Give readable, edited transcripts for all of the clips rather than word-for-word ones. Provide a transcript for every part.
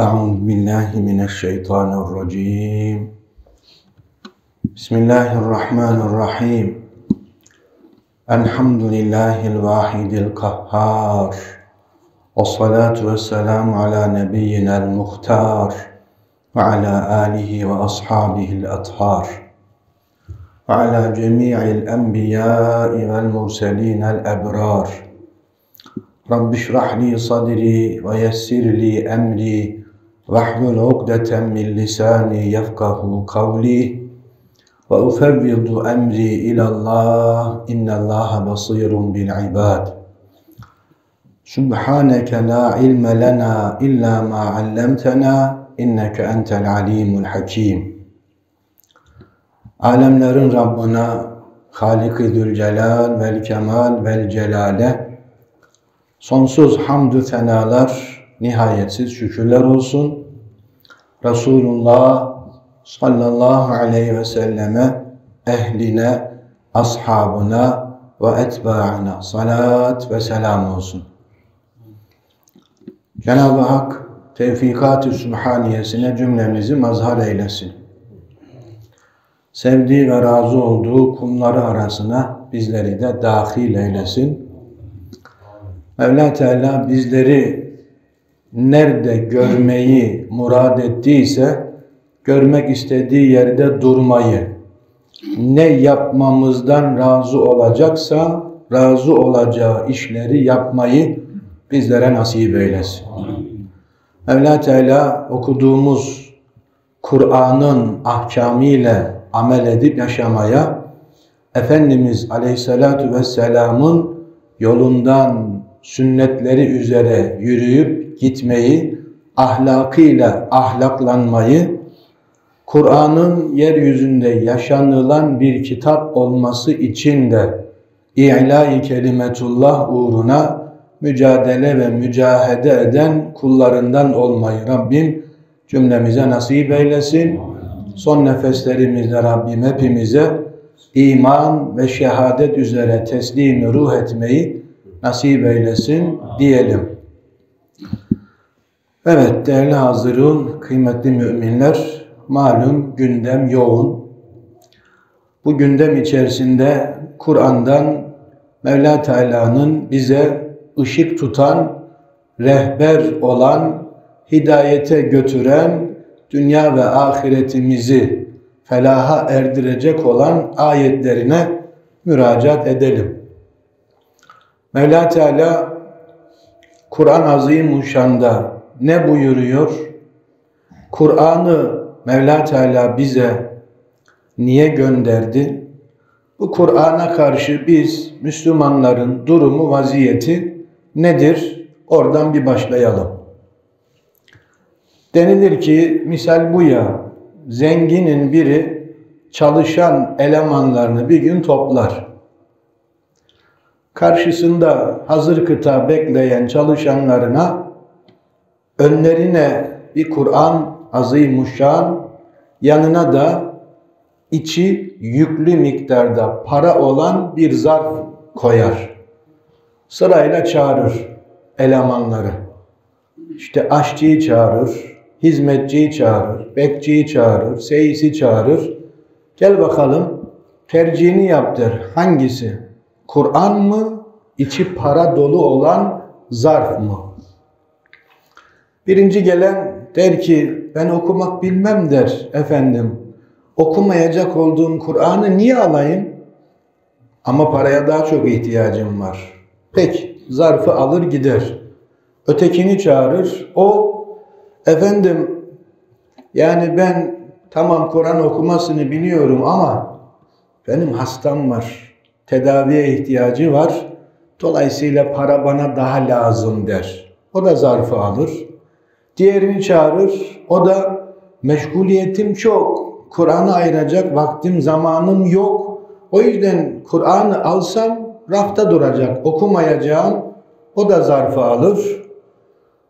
Euzu billahi mineşşeytanirracim. Bismillahirrahmanirrahim. Elhamdülillahil vahidil kahhar. Vessalatu vesselamu ala nebiyyinel muhtar ve ala alihi ve ashabihil athar ve ala cemi'il enbiyai vel murselinel ebrar. Rabbi şrahli sadri ve yessirli emri vahlul ukdeten min lisani yefkahu kavli ve ufevvidu emri ilallah innallaha basirun bil ibad. Subhaneke la ilme lena illa ma allamtena inneke entel alimul hakim. Alemlerin Rabbına, Halik-i Zülcelal vel Kemal vel Celale sonsuz hamdü senalar, nihayetsiz şükürler olsun. Resulullah sallallahu aleyhi ve selleme, ehline, ashabına ve etbaına salat ve selam olsun. Cenab-ı Hak tevfikat-ı sübhaniyesine cümlemizi mazhar eylesin. Sevdiği ve razı olduğu kumları arasına bizleri de dahil eylesin. Mevla Teala bizleri nerede görmeyi murad ettiyse, görmek istediği yerde durmayı, ne yapmamızdan razı olacaksa, razı olacağı işleri yapmayı bizlere nasip eylesin. Mevla Teala okuduğumuz Kur'an'ın ahkamıyla amel edip yaşamaya, Efendimiz Aleyhisselatü Vesselam'ın yolundan sünnetleri üzere yürüyüp gitmeyi, ahlakıyla ahlaklanmayı, Kur'an'ın yeryüzünde yaşanılan bir kitap olması için de İ'la-i Kelimetullah uğruna mücadele ve mücahede eden kullarından olmayı Rabbim cümlemize nasip eylesin. Son nefeslerimizde Rabbim hepimize iman ve şehadet üzere teslimi ruh etmeyi nasip eylesin diyelim. Evet değerli hazırın, kıymetli müminler, malum gündem yoğun. Bu gündem içerisinde Kur'an'dan Mevla Teala'nın bize ışık tutan, rehber olan, hidayete götüren, dünya ve ahiretimizi felaha erdirecek olan ayetlerine müracaat edelim. Mevla Teala Kur'an Azimuşşan'da ne buyuruyor? Kur'an'ı Mevla Teala bize niye gönderdi? Bu Kur'an'a karşı biz Müslümanların durumu, vaziyeti nedir? Oradan bir başlayalım. Denilir ki misal bu ya, zenginin biri çalışan elemanlarını bir gün toplar. Karşısında hazır kıta bekleyen çalışanlarına önlerine bir Kur'an Azimuşşan, yanına da içi yüklü miktarda para olan bir zarf koyar. Sırayla çağırır elemanları. İşte aşçıyı çağırır, hizmetçiyi çağırır, bekçiyi çağırır, seyisi çağırır. Gel bakalım tercihini yaptır. Hangisi? Kur'an mı, içi para dolu olan zarf mı? Birinci gelen der ki, ben okumak bilmem der efendim. Okumayacak olduğum Kur'an'ı niye alayım? Ama paraya daha çok ihtiyacım var. Peki, zarfı alır gider. Ötekini çağırır. O, efendim yani ben tamam Kur'an okumasını biliyorum ama benim hastam var. Tedaviye ihtiyacı var. Dolayısıyla para bana daha lazım der. O da zarfı alır. Diğerini çağırır. O da meşguliyetim çok. Kur'an'a ayıracak vaktim, zamanım yok. O yüzden Kur'an'ı alsam rafta duracak. Okumayacağım. O da zarfı alır.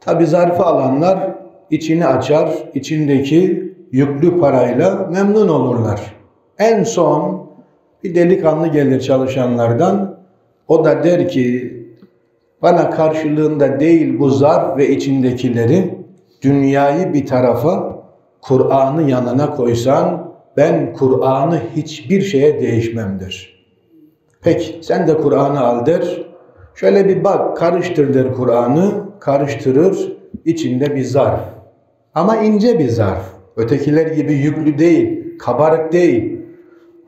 Tabi zarfı alanlar içini açar. İçindeki yüklü parayla memnun olurlar. En son bir delikanlı gelir çalışanlardan, o da der ki, bana karşılığında değil bu zarf ve içindekileri, dünyayı bir tarafa, Kur'an'ı yanına koysan, ben Kur'an'ı hiçbir şeye değişmem der. Peki sen de Kur'an'ı al der, şöyle bir bak, karıştır der Kur'an'ı, karıştırır, içinde bir zarf. Ama ince bir zarf, ötekiler gibi yüklü değil, kabarık değil.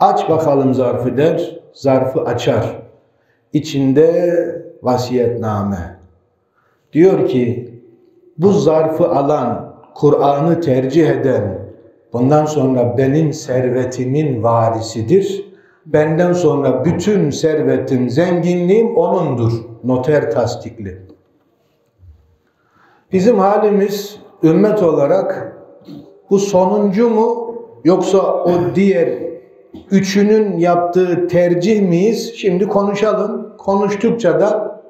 Aç bakalım zarfı der, zarfı açar. İçinde vasiyetname. Diyor ki, bu zarfı alan, Kur'an'ı tercih eden, bundan sonra benim servetimin varisidir. Benden sonra bütün servetim, zenginliğim onundur. Noter tasdikli. Bizim halimiz ümmet olarak bu sonuncu mu yoksa o diğer üçünün yaptığı tercih miyiz? Şimdi konuşalım. Konuştukça da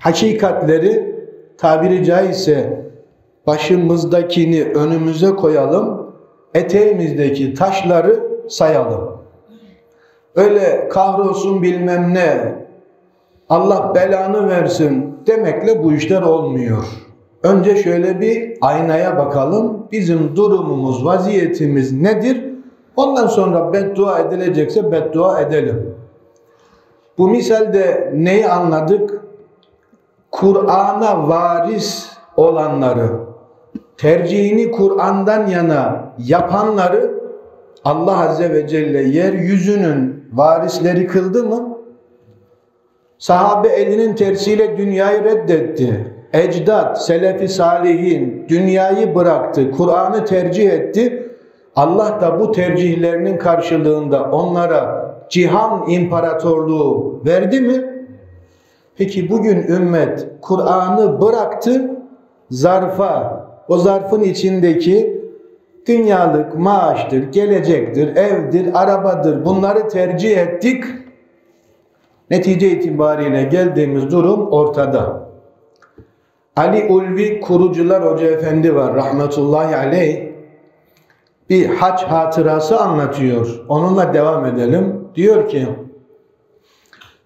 hakikatleri tabiri caizse başımızdakini önümüze koyalım, eteğimizdeki taşları sayalım. Öyle kahrolsun bilmem ne, Allah belanı versin demekle bu işler olmuyor. Önce şöyle bir aynaya bakalım, bizim durumumuz, vaziyetimiz nedir? Ondan sonra beddua edilecekse beddua edelim. Bu misalde neyi anladık? Kur'an'a varis olanları, tercihini Kur'an'dan yana yapanları Allah Azze ve Celle yeryüzünün varisleri kıldı mı? Sahabe elinin tersiyle dünyayı reddetti. Ecdat, selefi salihin dünyayı bıraktı, Kur'an'ı tercih etti. Allah da bu tercihlerinin karşılığında onlara cihan imparatorluğu verdi mi? Peki bugün ümmet Kur'an'ı bıraktı, zarfa, o zarfın içindeki dünyalık maaştır, gelecektir, evdir, arabadır, bunları tercih ettik. Netice itibariyle geldiğimiz durum ortada. Ali Ulvi Kurucular Hoca Efendi var rahmetullahi aleyh, bir hac hatırası anlatıyor. Onunla devam edelim. Diyor ki,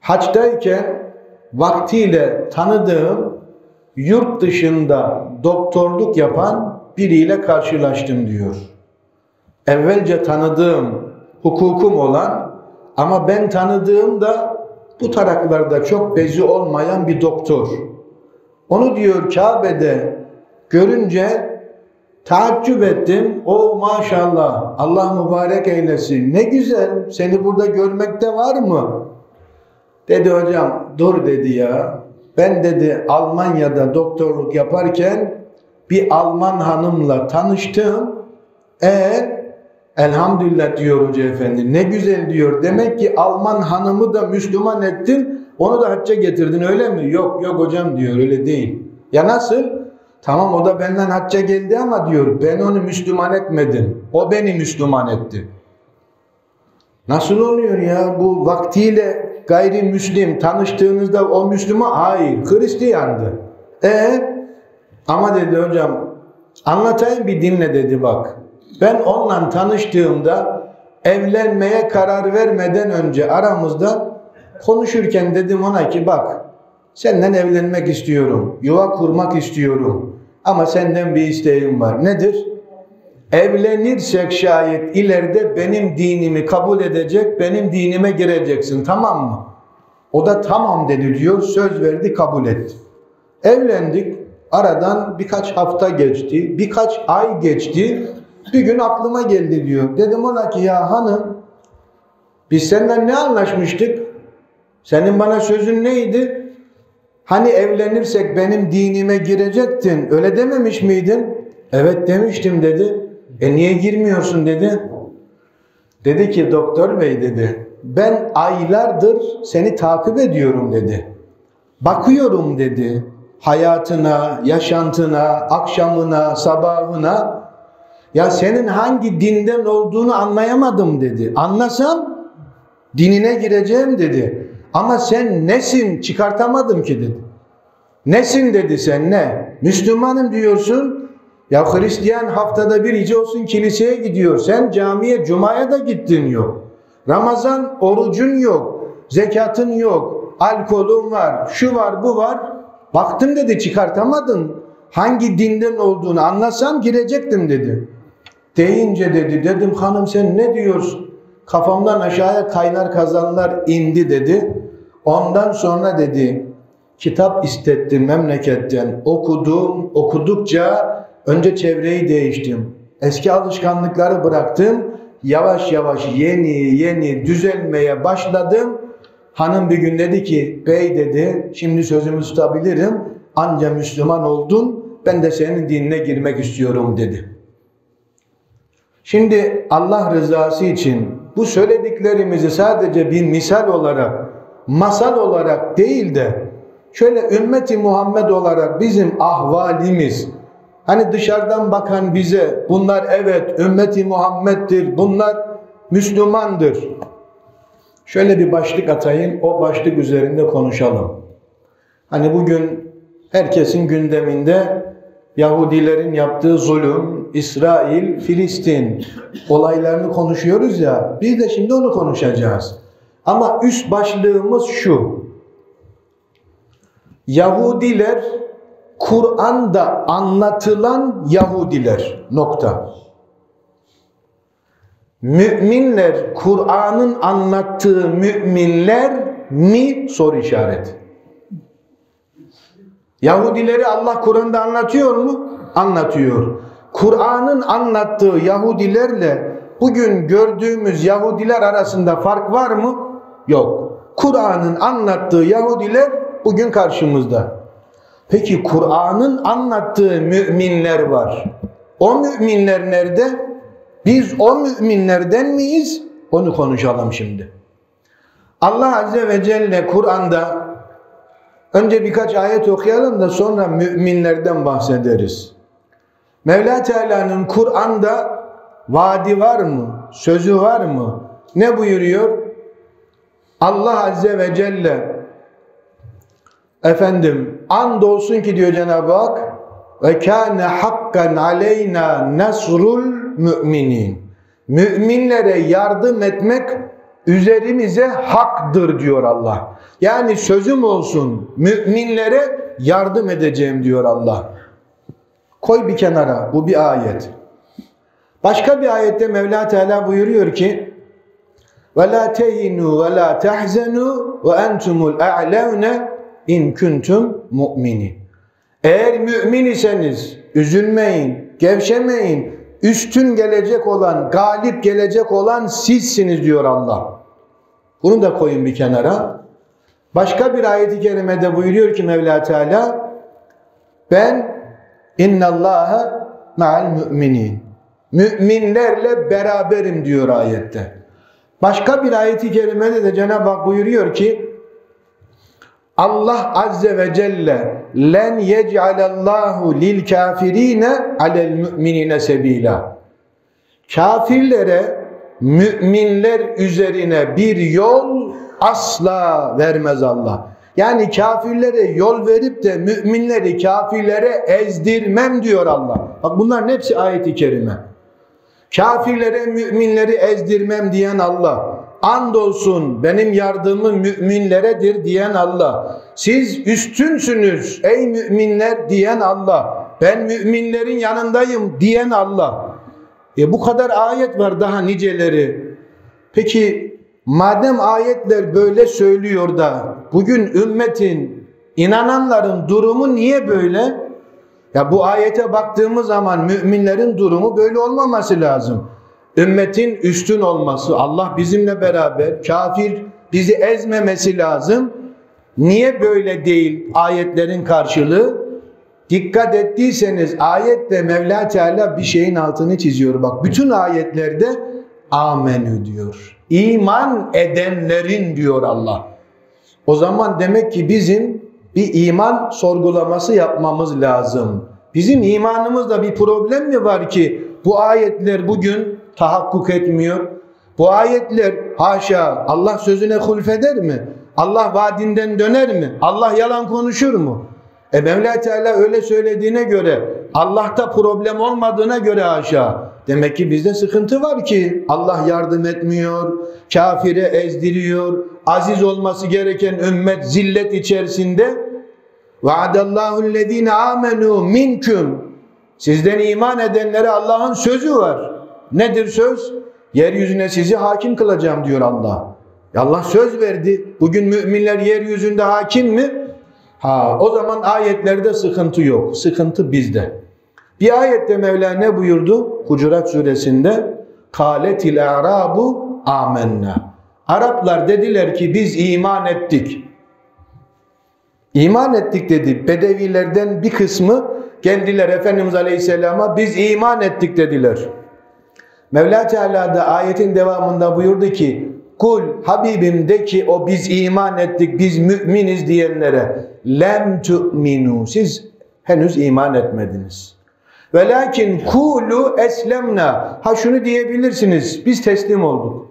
hacdayken vaktiyle tanıdığım yurt dışında doktorluk yapan biriyle karşılaştım diyor. Evvelce tanıdığım hukukum olan ama ben tanıdığım da bu taraklarda çok bezi olmayan bir doktor. Onu diyor Kabe'de görünce taaccüp ettim. O maşallah, Allah mübarek eylesin. Ne güzel, seni burada görmekte var mı? Dedi hocam, dur dedi ya. Ben dedi Almanya'da doktorluk yaparken bir Alman hanımla tanıştım. Elhamdülillah diyor Hoca Efendi. Ne güzel diyor. Demek ki Alman hanımı da Müslüman ettin. Onu da hacca getirdin öyle mi? Yok yok hocam diyor, öyle değil. Ya nasıl? Tamam o da benden hacca geldi ama diyor ben onu Müslüman etmedim. O beni Müslüman etti. Nasıl oluyor ya bu vaktiyle? Gayrimüslim tanıştığınızda o Müslüman, hayır Hristiyandı. Ama dedi hocam anlatayım bir dinle dedi bak. Ben onunla tanıştığımda evlenmeye karar vermeden önce aramızda konuşurken dedim ona ki bak senden evlenmek istiyorum. Yuva kurmak istiyorum. Ama senden bir isteğim var. Nedir? Evlenirsek şayet ileride benim dinimi kabul edecek, benim dinime gireceksin tamam mı? O da tamam dedi diyor, söz verdi, kabul etti. Evlendik, aradan birkaç hafta geçti, birkaç ay geçti, bir gün aklıma geldi diyor. Dedim ona ki ya hanım, biz senden ne anlaşmıştık? Senin bana sözün neydi? Hani evlenirsek benim dinime girecektin, öyle dememiş miydin? Evet demiştim dedi. Niye girmiyorsun dedi. Dedi ki doktor bey dedi. Ben aylardır seni takip ediyorum dedi. Bakıyorum dedi. Hayatına, yaşantına, akşamına, sabahına. Ya senin hangi dinden olduğunu anlayamadım dedi. Anlasam dinine gireceğim dedi. Ama sen nesin çıkartamadım ki dedi. Nesin dedi sen ne? Müslümanım diyorsun. Ya Hristiyan haftada bir iyice olsun kiliseye gidiyor. Sen camiye, cumaya da gittin yok. Ramazan orucun yok. Zekatın yok. Alkolün var. Şu var, bu var. Baktım dedi çıkartamadın. hangi dinden olduğunu anlasam girecektim dedi. Deyince dedi, dedim hanım sen ne diyorsun? Kafamdan aşağıya kaynar kazanlar indi dedi. Ondan sonra dedi, kitap istettim memleketten, okudum, okudukça önce çevreyi değiştim. Eski alışkanlıkları bıraktım. Yavaş yavaş yeni düzelmeye başladım. Hanım bir gün dedi ki, bey dedi, şimdi sözümü tutabilirim. Anca Müslüman oldun, ben de senin dinine girmek istiyorum dedi. Şimdi Allah rızası için bu söylediklerimizi sadece bir misal olarak, masal olarak değil de şöyle ümmeti Muhammed olarak bizim ahvalimiz, hani dışarıdan bakan bize bunlar evet ümmeti Muhammed'dir, bunlar Müslümandır. Şöyle bir başlık atayım, o başlık üzerinde konuşalım. Hani bugün herkesin gündeminde Yahudilerin yaptığı zulüm, İsrail, Filistin olaylarını konuşuyoruz ya, biz de şimdi onu konuşacağız. Ama üst başlığımız şu: Yahudiler Kur'an'da anlatılan Yahudiler. Nokta. Müminler Kur'an'ın anlattığı müminler mi? Soru işareti. Yahudileri Allah Kur'an'da anlatıyor mu? Anlatıyor. Kur'an'ın anlattığı Yahudilerle bugün gördüğümüz Yahudiler arasında fark var mı? Yok. Kur'an'ın anlattığı Yahudiler bugün karşımızda. Peki Kur'an'ın anlattığı müminler var. O müminler nerede? Biz o müminlerden miyiz? Onu konuşalım şimdi. Allah Azze ve Celle Kur'an'da, önce birkaç ayet okuyalım da sonra müminlerden bahsederiz. Mevla Teala'nın Kur'an'da vaadi var mı? Sözü var mı? Ne buyuruyor? Allah Azze ve Celle efendim, andolsun ki diyor Cenab-ı Hak, ve kâne hakkan aleyna nasrul müminin. Müminlere yardım etmek üzerimize haktır diyor Allah. Yani sözüm olsun, müminlere yardım edeceğim diyor Allah. Koy bir kenara, bu bir ayet. Başka bir ayette Mevla Teala buyuruyor ki, ve la tehinu ve la tahzenu ve entumul a'levne İn kuntum mu'minin. Eğer mümin iseniz üzülmeyin, gevşemeyin. Üstün gelecek olan, galip gelecek olan sizsiniz diyor Allah. Bunu da koyun bir kenara. Başka bir ayet-i kerimede buyuruyor ki Mevla Teala, ben innallâhe ma'al mü'minin. Müminlerle beraberim diyor ayette. Başka bir ayet-i kerimede de Cenab-ı Hak buyuruyor ki Allah Azze ve Celle len yec'alallahu lil kafirine alel müminine sebila. Kafirlere müminler üzerine bir yol asla vermez Allah. Yani kafirlere yol verip de müminleri kafirlere ezdirmem diyor Allah. Bak bunların hepsi ayet-i kerime. Kafirlere müminleri ezdirmem diyen Allah. Andolsun benim yardımım müminleredir diyen Allah. Siz üstünsünüz ey müminler diyen Allah. Ben müminlerin yanındayım diyen Allah. Bu kadar ayet var, daha niceleri. Peki madem ayetler böyle söylüyor da bugün ümmetin, inananların durumu niye böyle? Ya bu ayete baktığımız zaman müminlerin durumu böyle olmaması lazım. Ümmetin üstün olması, Allah bizimle beraber, kafir bizi ezmemesi lazım. Niye böyle değil ayetlerin karşılığı? Dikkat ettiyseniz ayette Mevla Teala bir şeyin altını çiziyor. Bak bütün ayetlerde amenü diyor. İman edenlerin diyor Allah. O zaman demek ki bizim bir iman sorgulaması yapmamız lazım. Bizim imanımızda bir problem mi var ki bu ayetler bugün tahakkuk etmiyor? Bu ayetler haşa, Allah sözüne hulfeder mi? Allah vaadinden döner mi? Allah yalan konuşur mu? Mevla Teala öyle söylediğine göre, Allah'ta problem olmadığına göre haşa, demek ki bizde sıkıntı var ki Allah yardım etmiyor, kafire ezdiriyor, aziz olması gereken ümmet zillet içerisinde. Vaadallahu'llezine amenu minkum. Sizden iman edenlere Allah'ın sözü var. Nedir söz? Yeryüzüne sizi hakim kılacağım diyor Allah. Allah söz verdi. Bugün müminler yeryüzünde hakim mi? Ha, o zaman ayetlerde sıkıntı yok. Sıkıntı bizde. Bir ayette Mevla ne buyurdu? Hucurat suresinde kâletil a'râbu âmennâ. Araplar dediler ki biz iman ettik. İman ettik dedi. Bedevilerden bir kısmı kendiler Efendimiz Aleyhisselam'a biz iman ettik dediler. Mevla Teala da ayetin devamında buyurdu ki kul Habibim de ki o biz iman ettik, biz müminiz diyenlere lem tu'minu, siz henüz iman etmediniz. Velakin kulu eslemna, ha şunu diyebilirsiniz, biz teslim olduk,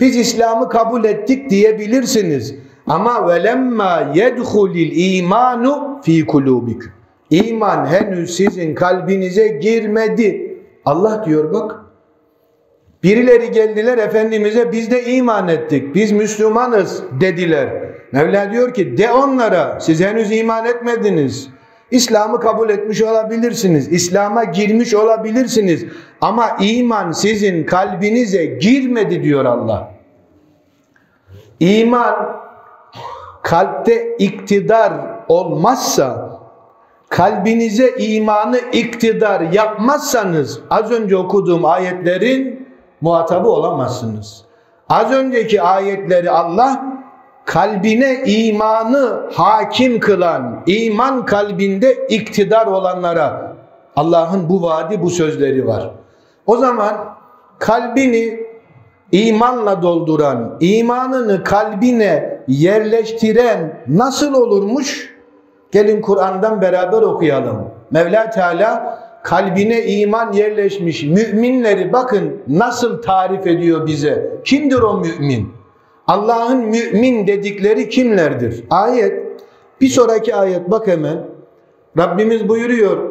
biz İslam'ı kabul ettik diyebilirsiniz. Ama velemma yedhulil imanu fi kulubikum, İman henüz sizin kalbinize girmedi. Allah diyor bak. Birileri geldiler Efendimiz'e biz de iman ettik, biz Müslümanız dediler. Mevla diyor ki de onlara siz henüz iman etmediniz. İslam'ı kabul etmiş olabilirsiniz, İslam'a girmiş olabilirsiniz. Ama iman sizin kalbinize girmedi diyor Allah. İman kalpte iktidar olmazsa, kalbinize imanı iktidar yapmazsanız az önce okuduğum ayetlerin muhatabı olamazsınız. Az önceki ayetleri Allah kalbine imanı hakim kılan, iman kalbinde iktidar olanlara Allah'ın bu vaadi, bu sözleri var. O zaman kalbini imanla dolduran, imanını kalbine yerleştiren nasıl olurmuş? Gelin Kur'an'dan beraber okuyalım. Mevla Teala kalbine iman yerleşmiş müminleri bakın nasıl tarif ediyor bize. Kimdir o mümin? Allah'ın mümin dedikleri kimlerdir? Ayet, bir sonraki ayet bak hemen. Rabbimiz buyuruyor.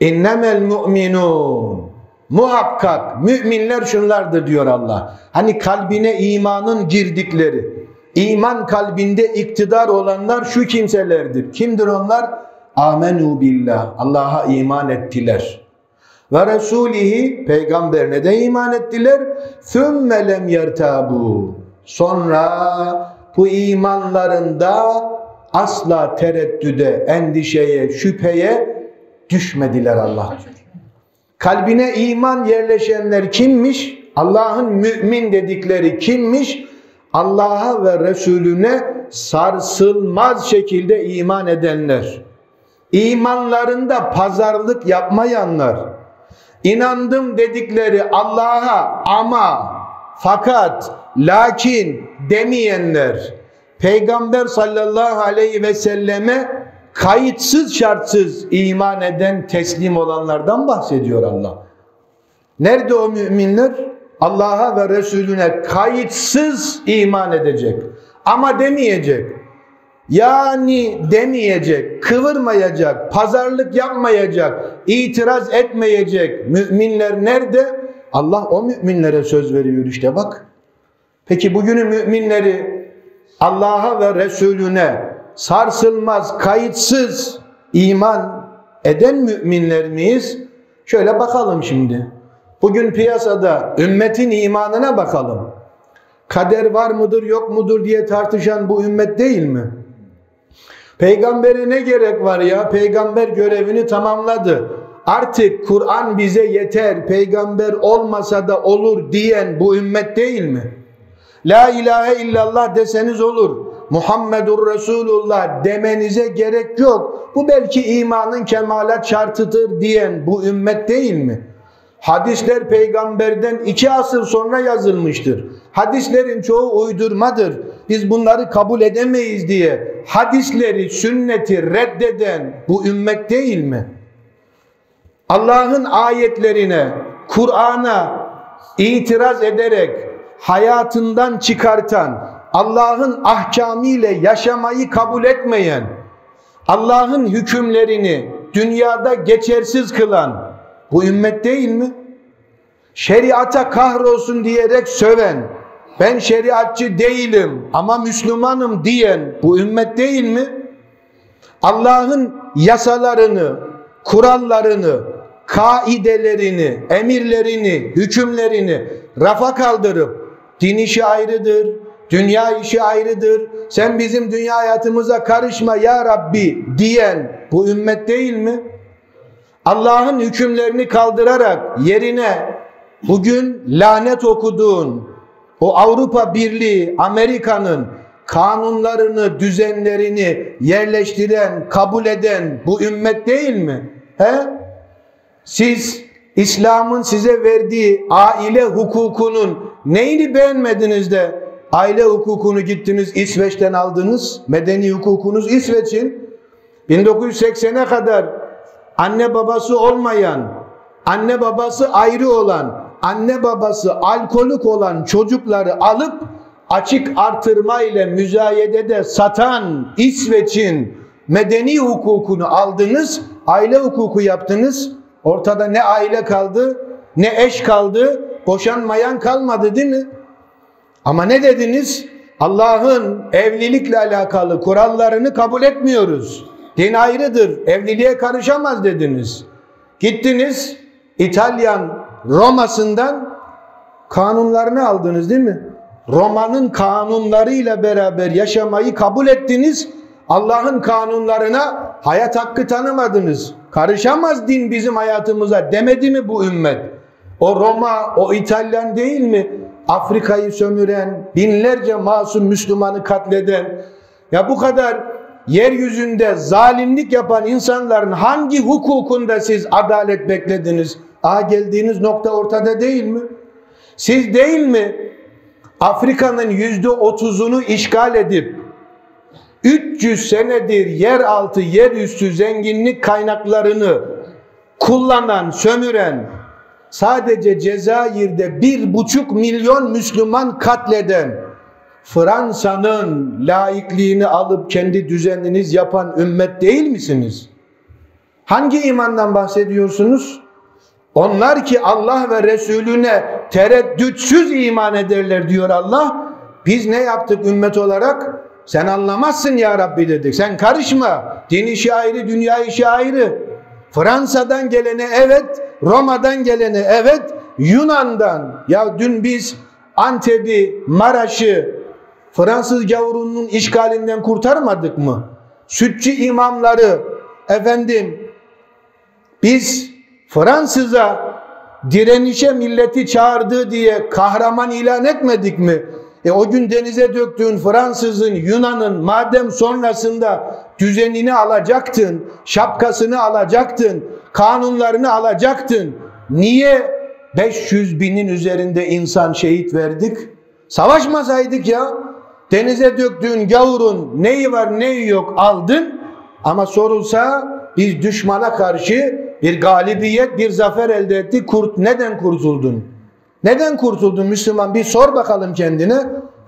İnnemel mu'minun. Muhakkak müminler şunlardır diyor Allah. Hani kalbine imanın girdikleri, iman kalbinde iktidar olanlar şu kimselerdir. Kimdir onlar? Amenu billah, Allah'a iman ettiler. Ve Resulihi, peygamberine de iman ettiler. Sümme lem yertabu. Sonra bu imanlarında asla tereddüde, endişeye, şüpheye düşmediler Allah. Kalbine iman yerleşenler kimmiş? Allah'ın mümin dedikleri kimmiş? Allah'a ve Resulüne sarsılmaz şekilde iman edenler. İmanlarında pazarlık yapmayanlar, inandım dedikleri Allah'a ama, fakat, lakin demeyenler, Peygamber sallallahu aleyhi ve selleme kayıtsız şartsız iman eden, teslim olanlardan bahsediyor Allah. Nerede o müminler? Allah'a ve Resulüne kayıtsız iman edecek ama demeyecek. Yani demeyecek, kıvırmayacak, pazarlık yapmayacak, itiraz etmeyecek. Müminler nerede? Allah o müminlere söz veriyor işte bak. Peki bugünün müminleri Allah'a ve Resulüne sarsılmaz, kayıtsız iman eden müminler miyiz? Şöyle bakalım şimdi. Bugün piyasada ümmetin imanına bakalım. Kader var mıdır yok mudur diye tartışan bu ümmet değil mi? Peygambere ne gerek var ya? Peygamber görevini tamamladı. Artık Kur'an bize yeter. Peygamber olmasa da olur diyen bu ümmet değil mi? La ilahe illallah deseniz olur. Muhammedur Resulullah demenize gerek yok. Bu belki imanın kemalat şartıdır diyen bu ümmet değil mi? Hadisler peygamberden 2 asır sonra yazılmıştır. Hadislerin çoğu uydurmadır. Biz bunları kabul edemeyiz diye hadisleri, sünneti reddeden bu ümmet değil mi? Allah'ın ayetlerine, Kur'an'a itiraz ederek hayatından çıkartan, Allah'ın ahkamıyla yaşamayı kabul etmeyen, Allah'ın hükümlerini dünyada geçersiz kılan bu ümmet değil mi? Şeriata kahrolsun diyerek söven, ben şeriatçı değilim ama Müslümanım diyen bu ümmet değil mi? Allah'ın yasalarını, kurallarını, kaidelerini, emirlerini, hükümlerini rafa kaldırıp din işi ayrıdır, dünya işi ayrıdır, sen bizim dünya hayatımıza karışma ya Rabbi diyen bu ümmet değil mi? Allah'ın hükümlerini kaldırarak yerine bugün lanet okuduğun o Avrupa Birliği, Amerika'nın kanunlarını, düzenlerini yerleştiren, kabul eden bu ümmet değil mi? He? Siz İslam'ın size verdiği aile hukukunun neyini beğenmediniz de aile hukukunu gittiniz İsveç'ten aldınız? Medeni hukukunuz İsveç'in. 1980'e kadar anne babası olmayan, anne babası ayrı olan, anne babası alkolik olan çocukları alıp açık artırma ile müzayedede satan İsveç'in medeni hukukunu aldınız, aile hukuku yaptınız. Ortada ne aile kaldı, ne eş kaldı, boşanmayan kalmadı değil mi? Ama ne dediniz? Allah'ın evlilikle alakalı kurallarını kabul etmiyoruz. Din ayrıdır, evliliğe karışamaz dediniz. Gittiniz İtalyan Roma'sından kanunlarını aldınız değil mi? Roma'nın kanunlarıyla beraber yaşamayı kabul ettiniz. Allah'ın kanunlarına hayat hakkı tanımadınız. Karışamaz din bizim hayatımıza demedi mi bu ümmet? O Roma, o İtalyan değil mi? Afrika'yı sömüren, binlerce masum Müslümanı katleden, ya bu kadar yeryüzünde zalimlik yapan insanların hangi hukukunda siz adalet beklediniz? Aha, geldiğiniz nokta ortada değil mi? Siz değil mi Afrika'nın %30'unu işgal edip 300 senedir yeraltı, yerüstü zenginlik kaynaklarını kullanan, sömüren, sadece Cezayir'de 1,5 milyon Müslüman katleden Fransa'nın laikliğini alıp kendi düzeniniz yapan ümmet değil misiniz? Hangi imandan bahsediyorsunuz? Onlar ki Allah ve Resulüne tereddütsüz iman ederler diyor Allah. Biz ne yaptık ümmet olarak? Sen anlamazsın ya Rabbi dedik. Sen karışma. Din işi ayrı, dünya işi ayrı. Fransa'dan gelene evet, Roma'dan gelene evet, Yunan'dan. Ya dün biz Antep'i, Maraş'ı Fransız gavurunun işgalinden kurtarmadık mı? Sütçü imamları, efendim biz Fransız'a direnişe milleti çağırdı diye kahraman ilan etmedik mi? O gün denize döktüğün Fransız'ın, Yunan'ın madem sonrasında düzenini alacaktın, şapkasını alacaktın, kanunlarını alacaktın, niye 500 binin üzerinde insan şehit verdik? Savaşmasaydık ya. Denize döktüğün gavurun neyi var neyi yok aldın, ama sorulsa biz düşmana karşı bir galibiyet, bir zafer elde ettik. Neden kurtuldun? Neden kurtuldun Müslüman? Bir sor bakalım kendine.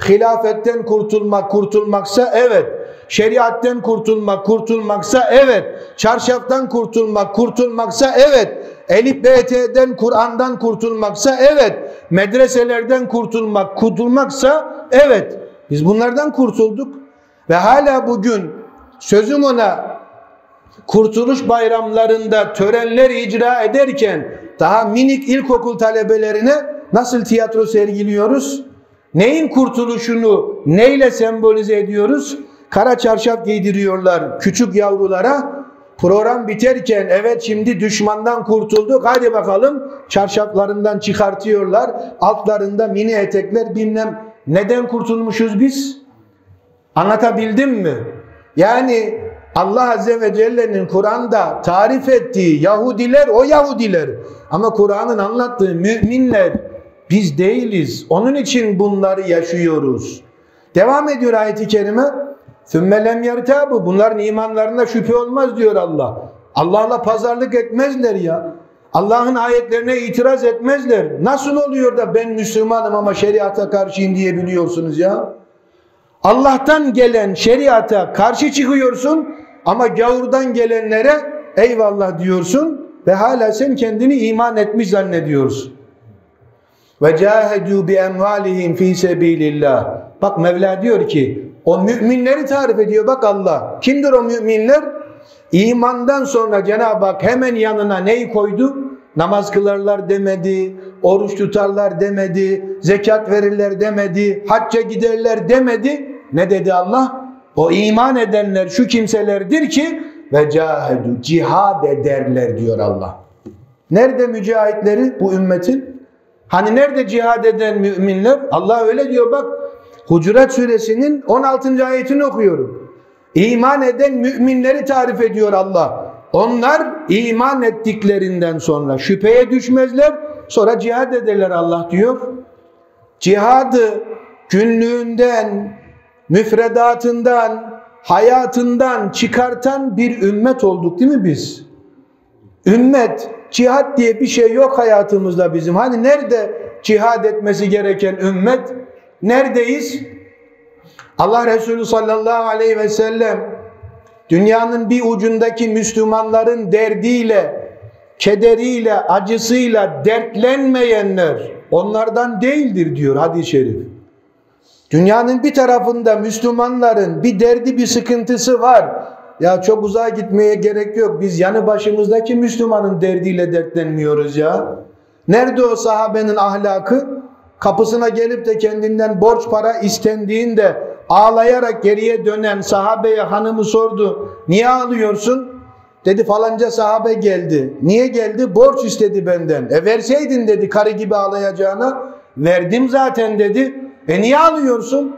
Hilafetten kurtulmak, kurtulmaksa evet. Şeriatten kurtulmak, kurtulmaksa evet. Çarşaftan kurtulmak, kurtulmaksa evet. Elif BT'den, Kur'an'dan kurtulmaksa evet. Medreselerden kurtulmak, kurtulmaksa evet. Biz bunlardan kurtulduk. Ve hala bugün sözüm ona kurtuluş bayramlarında törenler icra ederken daha minik ilkokul talebelerine nasıl tiyatro sergiliyoruz? Neyin kurtuluşunu neyle sembolize ediyoruz? Kara çarşaf giydiriyorlar küçük yavrulara. Program biterken evet şimdi düşmandan kurtulduk hadi bakalım, çarşaflarından çıkartıyorlar. Altlarında mini etekler bilmem. Neden kurtulmuşuz biz? Anlatabildim mi? Yani Allah Azze ve Celle'nin Kur'an'da tarif ettiği Yahudiler o Yahudiler. Ama Kur'an'ın anlattığı müminler biz değiliz. Onun için bunları yaşıyoruz. Devam ediyor ayet-i kerime. ثُمَّ لَمْ يَرْتَابُوا. Bunların imanlarına şüphe olmaz diyor Allah. Allah'la pazarlık etmezler ya. Allah'ın ayetlerine itiraz etmezler. Nasıl oluyor da ben Müslümanım ama şeriata karşıyım diyebiliyorsunuz ya? Allah'tan gelen şeriata karşı çıkıyorsun ama gavurdan gelenlere eyvallah diyorsun ve hala sen kendini iman etmiş zannediyorsun. Ve cahedû bi emvalihim fi sebilillah. Bak Mevla diyor ki o müminleri tarif ediyor bak Allah. Kimdir o müminler? İmandan sonra Cenab-ı Hak hemen yanına neyi koydu? Namaz kılarlar demedi, oruç tutarlar demedi, zekat verirler demedi, hacca giderler demedi. Ne dedi Allah? O iman edenler şu kimselerdir ki ve cahidu, cihad ederler diyor Allah. Nerede mücahitleri bu ümmetin? Hani nerede cihad eden müminler? Allah öyle diyor bak. Hucurat suresinin 16. ayetini okuyorum. İman eden müminleri tarif ediyor Allah. Onlar iman ettiklerinden sonra şüpheye düşmezler, sonra cihad ederler Allah diyor. Cihadı günlüğünden, müfredatından, hayatından çıkartan bir ümmet olduk değil mi biz? Ümmet, cihat diye bir şey yok hayatımızda bizim. Hani nerede cihad etmesi gereken ümmet? Neredeyiz? Allah Resulü sallallahu aleyhi ve sellem dünyanın bir ucundaki Müslümanların derdiyle, kederiyle, acısıyla dertlenmeyenler onlardan değildir diyor hadis-i şerif. Dünyanın bir tarafında Müslümanların bir derdi, bir sıkıntısı var. Ya çok uzağa gitmeye gerek yok. Biz yanı başımızdaki Müslümanın derdiyle dertlenmiyoruz ya. Nerede o sahabenin ahlakı? Kapısına gelip de kendinden borç para istendiğinde ağlayarak geriye dönen sahabeye hanımı sordu. Niye ağlıyorsun? Dedi falanca sahabe geldi. Niye geldi? Borç istedi benden. E verseydin dedi karı gibi ağlayacağına. Verdim zaten dedi. E niye ağlıyorsun?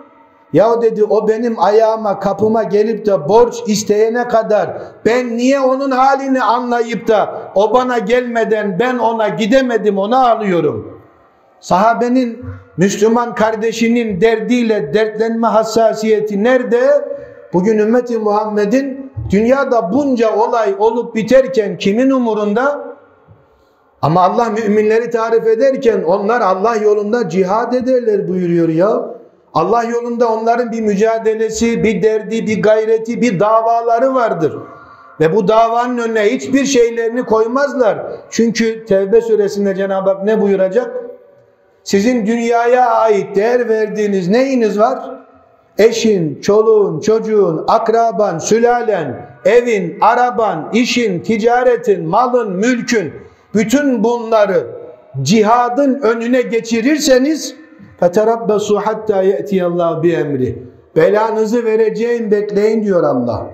Ya dedi o benim ayağıma kapıma gelip de borç isteyene kadar ben niye onun halini anlayıp da o bana gelmeden ben ona gidemedim ona ağlıyorum. Sahabenin Müslüman kardeşinin derdiyle dertlenme hassasiyeti nerede? Bugün ümmeti Muhammed'in dünyada bunca olay olup biterken kimin umurunda? Ama Allah müminleri tarif ederken onlar Allah yolunda cihad ederler buyuruyor ya. Allah yolunda onların bir mücadelesi, bir derdi, bir gayreti, bir davaları vardır. Ve bu davanın önüne hiçbir şeylerini koymazlar. Çünkü Tevbe suresinde Cenab-ı Hak ne buyuracak? Sizin dünyaya ait değer verdiğiniz neyiniz var? Eşin, çoluğun, çocuğun, akraban, sülalen, evin, araban, işin, ticaretin, malın, mülkün, bütün bunları cihadın önüne geçirirseniz فَتَرَبَّسُوا حَتَّى يَأْتِيَ اللّٰهُ بِاَمْرِهِ belanızı vereceğim bekleyin diyor Allah.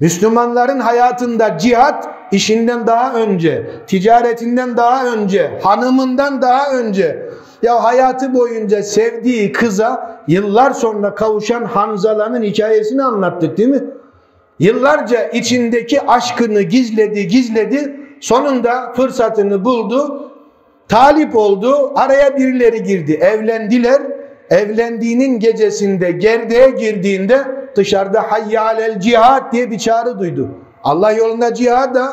Müslümanların hayatında cihat işinden daha önce, ticaretinden daha önce, hanımından daha önce. Ya hayatı boyunca sevdiği kıza yıllar sonra kavuşan Hanzala'nın hikayesini anlattık değil mi? Yıllarca içindeki aşkını gizledi. Sonunda fırsatını buldu. Talip oldu, araya birileri girdi, evlendiler. Evlendiğinin gecesinde gerdeğe girdiğinde dışarıda hayyalel cihad diye bir çağrı duydu. Allah yolunda cihada.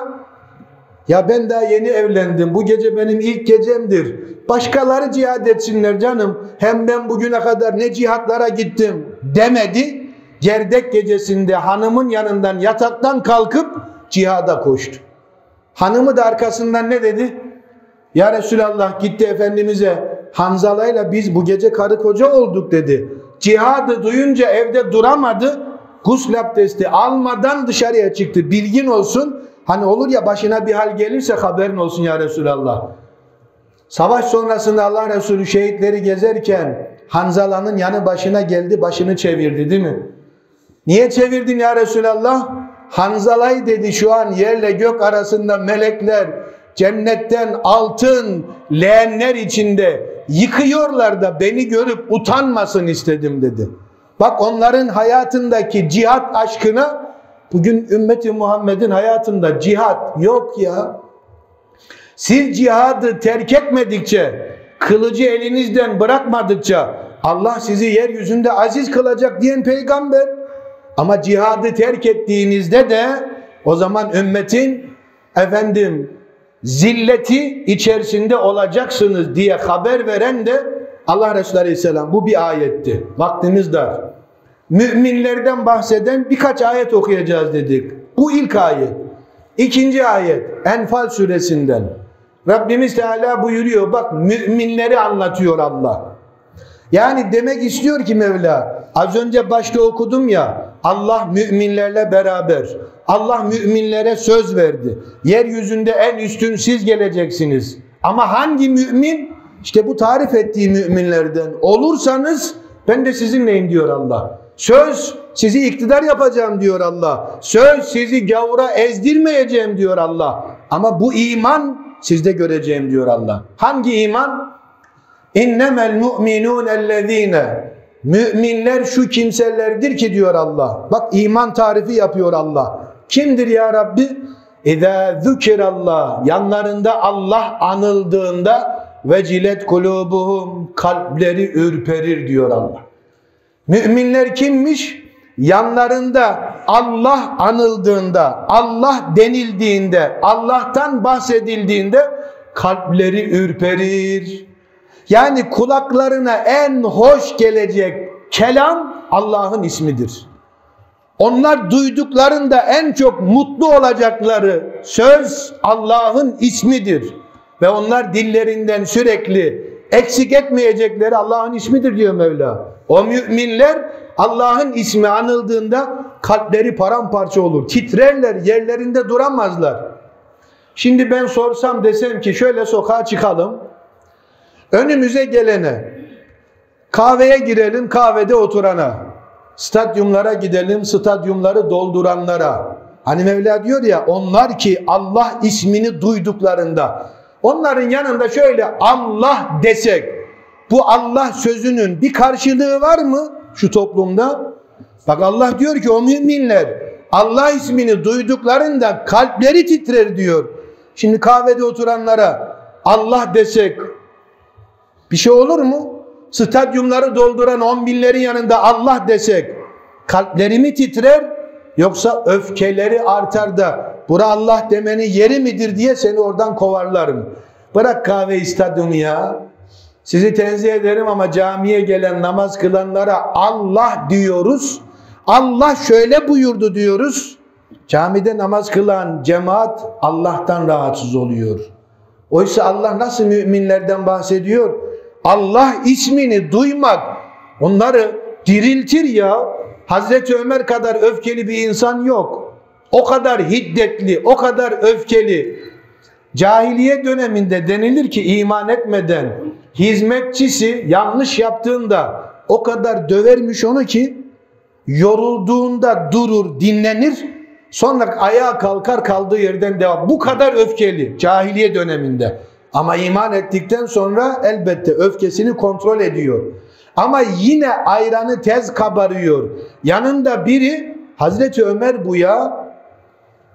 Ya ben daha yeni evlendim, bu gece benim ilk gecemdir. Başkaları cihad etsinler canım, hem ben bugüne kadar ne cihatlara gittim demedi. Gerdek gecesinde hanımın yanından yataktan kalkıp cihada koştu. Hanımı da arkasından ne dedi? Ya Resulallah gitti Efendimiz'e Hanzala'yla biz bu gece karı koca olduk dedi. Cihadı duyunca evde duramadı. Gusül abdesti almadan dışarıya çıktı. Bilgin olsun. Hani olur ya başına bir hal gelirse haberin olsun ya Resulallah. Savaş sonrasında Allah Resulü şehitleri gezerken Hanzala'nın yanı başına geldi, başını çevirdi değil mi? Niye çevirdin ya Resulallah? Hanzala'yı dedi şu an yerle gök arasında melekler cennetten altın leğenler içinde yıkıyorlar da beni görüp utanmasın istedim dedi. Bak onların hayatındaki cihat aşkına bugün ümmeti Muhammed'in hayatında cihat yok ya. Siz cihadı terk etmedikçe, kılıcı elinizden bırakmadıkça Allah sizi yeryüzünde aziz kılacak diyen peygamber. Ama cihadı terk ettiğinizde de o zaman ümmetin efendim zilleti içerisinde olacaksınız diye haber veren de Allah Resulü Aleyhisselam. Bu bir ayetti. Vaktimiz dar. Müminlerden bahseden birkaç ayet okuyacağız dedik. Bu ilk ayet. İkinci ayet Enfal suresinden. Rabbimiz Teala buyuruyor. Bak müminleri anlatıyor Allah. Yani demek istiyor ki Mevla az önce başta okudum ya Allah müminlerle beraber. Allah müminlere söz verdi. Yeryüzünde en üstün siz geleceksiniz. Ama hangi mümin? İşte bu tarif ettiği müminlerden olursanız ben de sizinleyim diyor Allah. Söz sizi iktidar yapacağım diyor Allah. Söz sizi gavura ezdirmeyeceğim diyor Allah. Ama bu iman sizde göreceğim diyor Allah. Hangi iman? İnnemel mu'minûnellezîne. Müminler şu kimselerdir ki diyor Allah. Bak iman tarifi yapıyor Allah. Kimdir ya Rabbi? İzâ zükirallah. Yanlarında Allah anıldığında vecilet kulûbuhum. Kalpleri ürperir diyor Allah. Müminler kimmiş? Yanlarında Allah anıldığında, Allah denildiğinde, Allah'tan bahsedildiğinde kalpleri ürperir. Yani kulaklarına en hoş gelecek kelam Allah'ın ismidir. Onlar duyduklarında en çok mutlu olacakları söz Allah'ın ismidir. Ve onlar dillerinden sürekli eksik etmeyecekleri Allah'ın ismidir diyor Mevla. O müminler Allah'ın ismi anıldığında kalpleri paramparça olur. Titrerler, yerlerinde duramazlar. Şimdi ben sorsam desem ki şöyle sokağa çıkalım. Önümüze gelene, kahveye girelim kahvede oturana, stadyumlara gidelim stadyumları dolduranlara. Hani Mevla diyor ya, onlar ki Allah ismini duyduklarında, onların yanında şöyle Allah desek, bu Allah sözünün bir karşılığı var mı şu toplumda? Bak Allah diyor ki o müminler Allah ismini duyduklarında kalpleri titrer diyor. Şimdi kahvede oturanlara Allah desek bir şey olur mu? Stadyumları dolduran 10 binlerin yanında Allah desek kalpleri mi titrer, yoksa öfkeleri artar da bura Allah demenin yeri midir diye seni oradan kovarlarım. Bırak kahveyi, stadyumu ya. Sizi tenzih ederim ama camiye gelen, namaz kılanlara Allah diyoruz. Allah şöyle buyurdu diyoruz. Camide namaz kılan cemaat Allah'tan rahatsız oluyor. Oysa Allah nasıl müminlerden bahsediyor? Allah ismini duymak onları diriltir ya. Hazreti Ömer kadar öfkeli bir insan yok. O kadar hiddetli, o kadar öfkeli. Cahiliye döneminde denilir ki iman etmeden hizmetçisi yanlış yaptığında o kadar dövermiş onu ki yorulduğunda durur, dinlenir, sonra ayağa kalkar, kaldığı yerden devam. Bu kadar öfkeli cahiliye döneminde. Ama iman ettikten sonra elbette öfkesini kontrol ediyor. Ama yine ayranı tez kabarıyor. Yanında biri, Hazreti Ömer bu ya.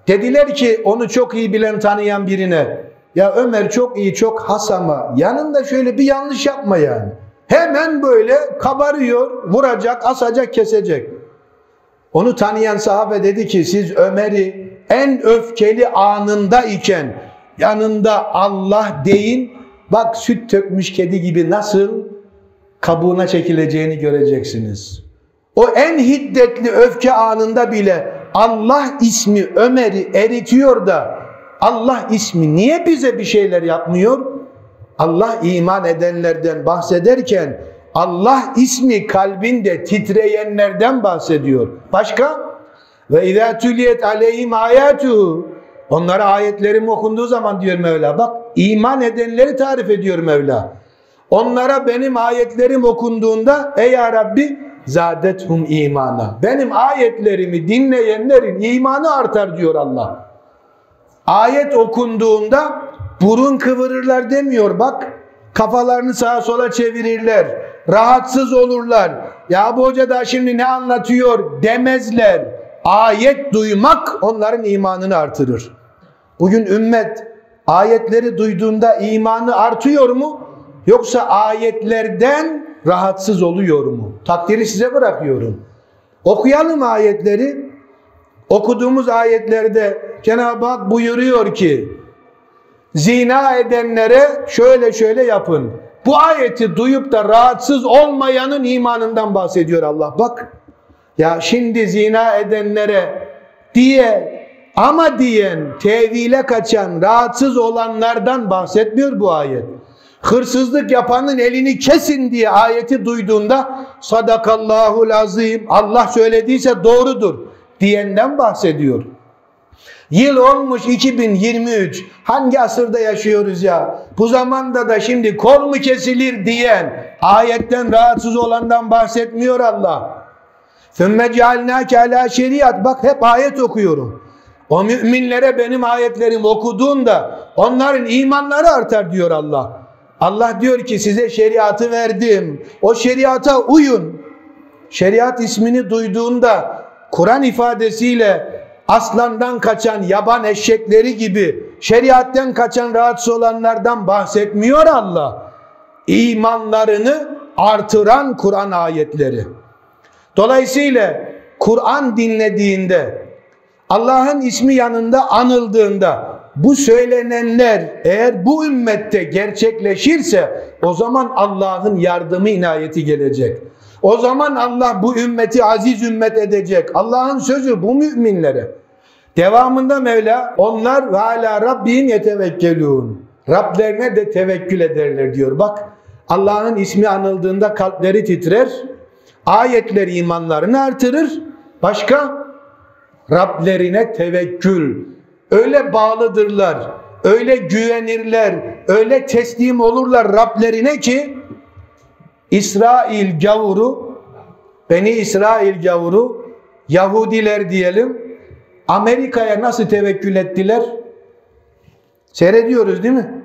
Dediler ki onu çok iyi bilen, tanıyan birine, ya Ömer çok iyi, çok has ama yanında şöyle bir yanlış yapma yani. Hemen böyle kabarıyor, vuracak, asacak, kesecek. Onu tanıyan sahabe dedi ki siz Ömer'i en öfkeli anında iken yanında Allah deyin, bak süt tökmüş kedi gibi nasıl kabuğuna çekileceğini göreceksiniz. O en hiddetli öfke anında bile Allah ismi Ömer'i eritiyor da Allah ismi niye bize bir şeyler yapmıyor? Allah iman edenlerden bahsederken Allah ismi kalbinde titreyenlerden bahsediyor. Başka? Ve izâ tüliyet aleyhim âyâtuhu. Onlara ayetlerim okunduğu zaman diyor Mevla. Bak iman edenleri tarif ediyor Mevla. Onlara benim ayetlerim okunduğunda ey ya Rabbi zâdethum imana. Benim ayetlerimi dinleyenlerin imanı artar diyor Allah. Ayet okunduğunda burun kıvırırlar demiyor bak. Kafalarını sağa sola çevirirler. Rahatsız olurlar. Ya bu hoca da şimdi ne anlatıyor demezler. Ayet duymak onların imanını artırır. Bugün ümmet ayetleri duyduğunda imanı artıyor mu? Yoksa ayetlerden rahatsız oluyor mu? Takdiri size bırakıyorum. Okuyalım ayetleri. Okuduğumuz ayetlerde Cenab-ı Hak buyuruyor ki zina edenlere şöyle şöyle yapın. Bu ayeti duyup da rahatsız olmayanın imanından bahsediyor Allah. Bak ya şimdi zina edenlere diye ama diyen, tevhile kaçan, rahatsız olanlardan bahsetmiyor bu ayet. Hırsızlık yapanın elini kesin diye ayeti duyduğunda sadakallahul azim, Allah söylediyse doğrudur diyenden bahsediyor. Yıl olmuş 2023. Hangi asırda yaşıyoruz ya? Bu zamanda da şimdi kol mu kesilir diyen, ayetten rahatsız olandan bahsetmiyor Allah. ثُمَّ جَعَلْنَاكَ عَلَى شَرِيَةٍ. Bak hep ayet okuyorum. O müminlere benim ayetlerimi okuduğunda onların imanları artar diyor Allah. Allah diyor ki size şeriatı verdim. O şeriata uyun. Şeriat ismini duyduğunda Kur'an ifadesiyle aslandan kaçan yaban eşekleri gibi şeriatten kaçan rahatsız olanlardan bahsetmiyor Allah. İmanlarını artıran Kur'an ayetleri. Dolayısıyla Kur'an dinlediğinde, Allah'ın ismi yanında anıldığında bu söylenenler eğer bu ümmette gerçekleşirse o zaman Allah'ın yardımı, inayeti gelecek. O zaman Allah bu ümmeti aziz ümmet edecek. Allah'ın sözü bu müminlere. Devamında Mevla onlar ve ala rabbihim yetevekkelûn. Rablerine de tevekkül ederler diyor. Bak Allah'ın ismi anıldığında kalpleri titrer. Ayetler imanlarını artırır. Başka? Rablerine tevekkül. Öyle bağlıdırlar, öyle güvenirler, öyle teslim olurlar Rablerine ki İsrail gavuru, Beni İsrail gavuru, Yahudiler diyelim, Amerika'ya nasıl tevekkül ettiler? Seyrediyoruz değil mi?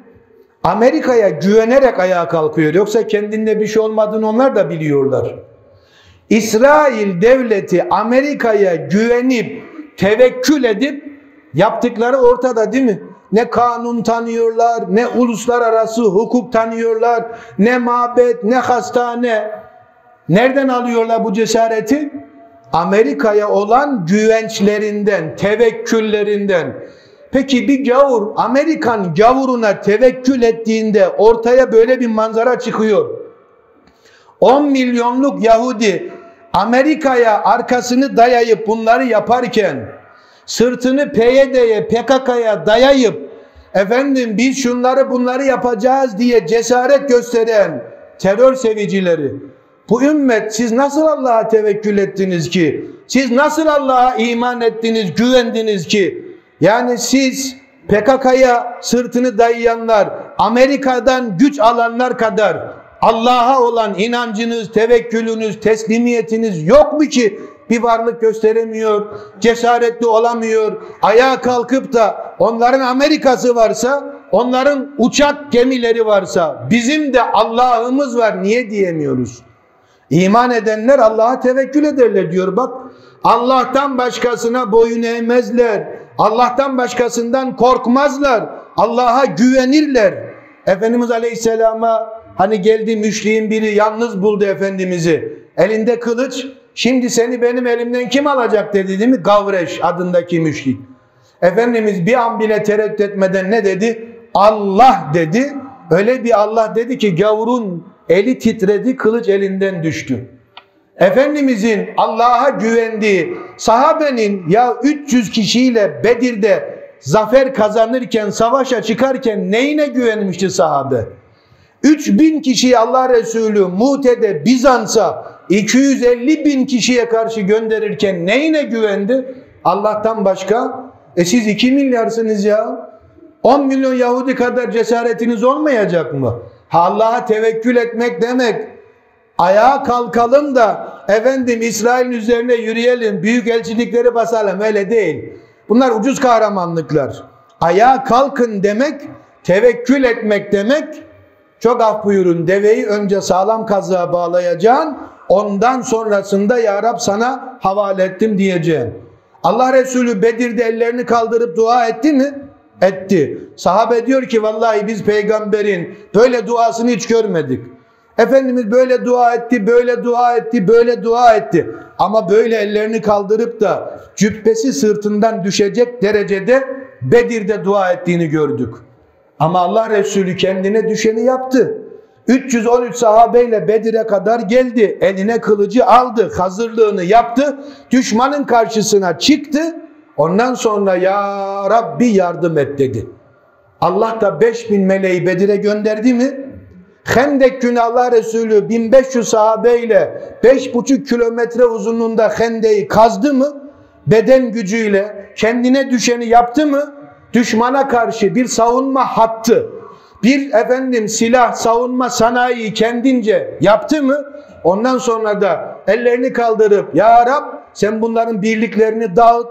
Amerika'ya güvenerek ayağa kalkıyor. Yoksa kendinde bir şey olmadığını onlar da biliyorlar. İsrail devleti Amerika'ya güvenip, tevekkül edip yaptıkları ortada değil mi? Ne kanun tanıyorlar, ne uluslararası hukuk tanıyorlar, ne mabet, ne hastane. Nereden alıyorlar bu cesareti? Amerika'ya olan güvençlerinden, tevekküllerinden. Peki bir gavur, Amerikan gavuruna tevekkül ettiğinde ortaya böyle bir manzara çıkıyor. 10 milyonluk Yahudi Amerika'ya arkasını dayayıp bunları yaparken, sırtını PYD'ye, PKK'ya dayayıp efendim biz şunları bunları yapacağız diye cesaret gösteren terör sevicileri, bu ümmet siz nasıl Allah'a tevekkül ettiniz ki? Siz nasıl Allah'a iman ettiniz, güvendiniz ki? Yani siz PKK'ya sırtını dayayanlar, Amerika'dan güç alanlar kadar Allah'a olan inancınız, tevekkülünüz, teslimiyetiniz yok mu ki? Bir varlık gösteremiyor, cesaretli olamıyor, ayağa kalkıp da onların Amerika'sı varsa, onların uçak gemileri varsa, bizim de Allah'ımız var niye diyemiyoruz? İman edenler Allah'a tevekkül ederler diyor bak. Allah'tan başkasına boyun eğmezler, Allah'tan başkasından korkmazlar, Allah'a güvenirler. Efendimiz Aleyhisselam'a hani geldi müşriğin biri yalnız buldu Efendimiz'i, elinde kılıç. Şimdi seni benim elimden kim alacak dedi değil mi? Gavreş adındaki müşrik. Efendimiz bir an bile tereddüt etmeden ne dedi? Allah dedi. Öyle bir Allah dedi ki gavurun eli titredi, kılıç elinden düştü. Efendimizin Allah'a güvendiği sahabenin ya 300 kişiyle Bedir'de zafer kazanırken, savaşa çıkarken neyine güvenmişti sahabe? 3000 kişiyi Allah Resulü Mu'te'de Bizans'a 250.000 kişiye karşı gönderirken neyine güvendi? Allah'tan başka. Siz 2 milyarsınız ya. 10 milyon Yahudi kadar cesaretiniz olmayacak mı? Allah'a tevekkül etmek demek. Ayağa kalkalım da efendim İsrail'in üzerine yürüyelim, büyük elçilikleri basalım. Öyle değil. Bunlar ucuz kahramanlıklar. Ayağa kalkın demek, tevekkül etmek demek. Çok af buyurun, deveyi önce sağlam kazığa bağlayacaksın, ondan sonrasında ya Rab sana havale ettim diyeceğim. Allah Resulü Bedir'de ellerini kaldırıp dua etti mi? Etti. Sahabe diyor ki vallahi biz peygamberin böyle duasını hiç görmedik. Efendimiz böyle dua etti, böyle dua etti, böyle dua etti. Ama böyle ellerini kaldırıp da cübbesi sırtından düşecek derecede Bedir'de dua ettiğini gördük. Ama Allah Resulü kendine düşeni yaptı. 313 sahabeyle Bedir'e kadar geldi. Eline kılıcı aldı. Hazırlığını yaptı. Düşmanın karşısına çıktı. Ondan sonra ya Rabbi yardım et dedi. Allah da 5000 meleği Bedir'e gönderdi mi? Hendek günü Allah Resulü 1500 sahabeyle 5,5 kilometre uzunluğunda Hendek'i kazdı mı? beden gücüyle kendine düşeni yaptı mı, düşmana karşı bir savunma hattı, bir silah, savunma sanayi kendince yaptı mı, ondan sonra da ellerini kaldırıp "Ya Rab, sen bunların birliklerini dağıt.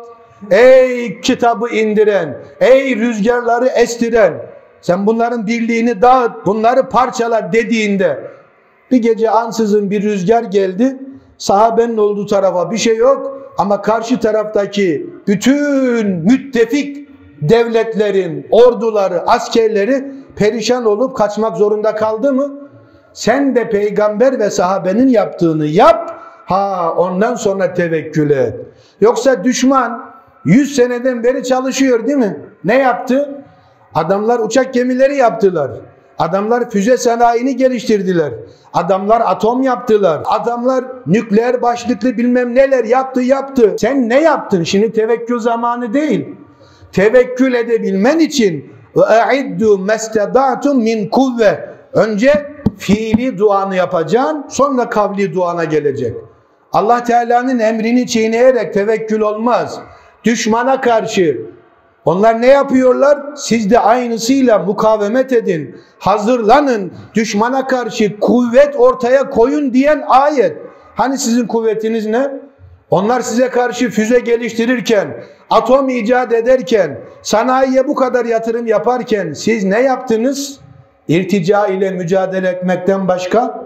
Ey kitabı indiren, ey rüzgarları estiren, sen bunların birliğini dağıt, bunları parçala" dediğinde, bir gece ansızın bir rüzgar geldi, sahabenin olduğu tarafa bir şey yok ama karşı taraftaki bütün müttefik devletlerin orduları, askerleri perişan olup kaçmak zorunda kaldı mı? Sen de peygamber ve sahabenin yaptığını yap, ondan sonra tevekkül et. Yoksa düşman 100 seneden beri çalışıyor, değil mi? Ne yaptı? Adamlar uçak gemileri yaptılar. Adamlar füze sanayini geliştirdiler. Adamlar atom yaptılar. Adamlar nükleer başlıklı bilmem neler yaptı. Sen ne yaptın? Şimdi tevekkül zamanı değil. Tevekkül edebilmen için وَاَعِدُّ مَسْتَدَعْتُمْ مِنْ kuvve. Önce fiili duanı yapacaksın, sonra kavli duana gelecek. Allah Teala'nın emrini çiğneyerek tevekkül olmaz. Düşmana karşı onlar ne yapıyorlar? Siz de aynısıyla mukavemet edin, hazırlanın, düşmana karşı kuvvet ortaya koyun diyen ayet. Hani sizin kuvvetiniz ne? Onlar size karşı füze geliştirirken, atom icat ederken, sanayiye bu kadar yatırım yaparken siz ne yaptınız? İrtica ile mücadele etmekten başka.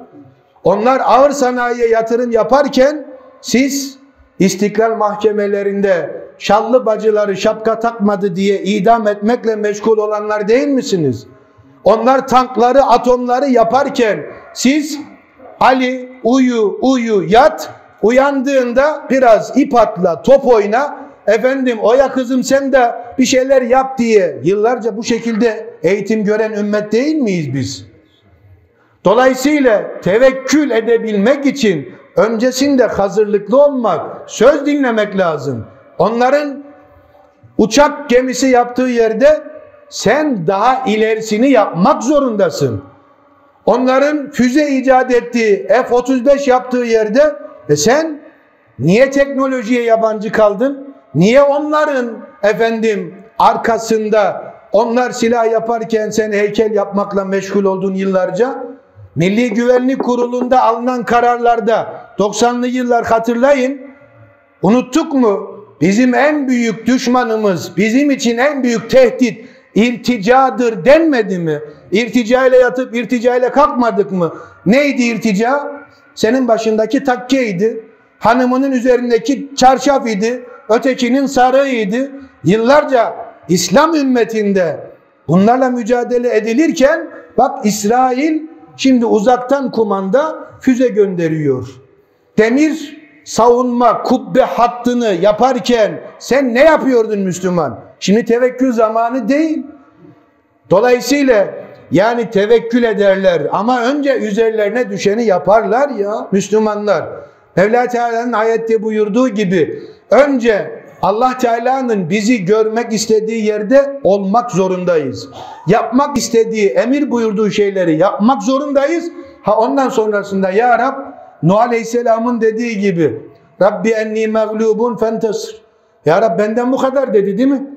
Onlar ağır sanayiye yatırım yaparken siz istiklal mahkemelerinde şallı bacıları şapka takmadı diye idam etmekle meşgul olanlar değil misiniz? Onlar tankları, atomları yaparken siz "Ali uyu yat, uyandığında biraz ip atla, top oyna, oya kızım sen de bir şeyler yap" diye yıllarca bu şekilde eğitim gören ümmet değil miyiz biz? Dolayısıyla tevekkül edebilmek için öncesinde hazırlıklı olmak, söz dinlemek lazım. Onların uçak gemisi yaptığı yerde sen daha ilerisini yapmak zorundasın. Onların füze icat ettiği, F-35 yaptığı yerde sen niye teknolojiye yabancı kaldın? Niye onların arkasında, onlar silah yaparken sen heykel yapmakla meşgul oldun yıllarca? Milli Güvenlik Kurulu'nda alınan kararlarda 90'lı yıllar hatırlayın. Unuttuk mu? Bizim en büyük düşmanımız, bizim için en büyük tehdit irticadır denmedi mi? İrtica ile yatıp irtica ile kalkmadık mı? Neydi irtica? Senin başındaki takkeydi, hanımının üzerindeki çarşaf idi, ötekinin sarığıydı. Yıllarca İslam ümmetinde bunlarla mücadele edilirken bak, İsrail şimdi uzaktan kumanda füze gönderiyor. Demir savunma, kubbe hattını yaparken sen ne yapıyordun Müslüman? Şimdi tevekkül zamanı değil. Dolayısıyla yani tevekkül ederler ama önce üzerlerine düşeni yaparlar ya Müslümanlar. Mevla Teala'nın ayette buyurduğu gibi önce Allah Teala'nın bizi görmek istediği yerde olmak zorundayız. Yapmak istediği, emir buyurduğu şeyleri yapmak zorundayız. Ondan sonrasında "Ya Rab", Nuh Aleyhisselam'ın dediği gibi "Rabbi enni mağlubun fentasır". Ya Rab benden bu kadar dedi, değil mi?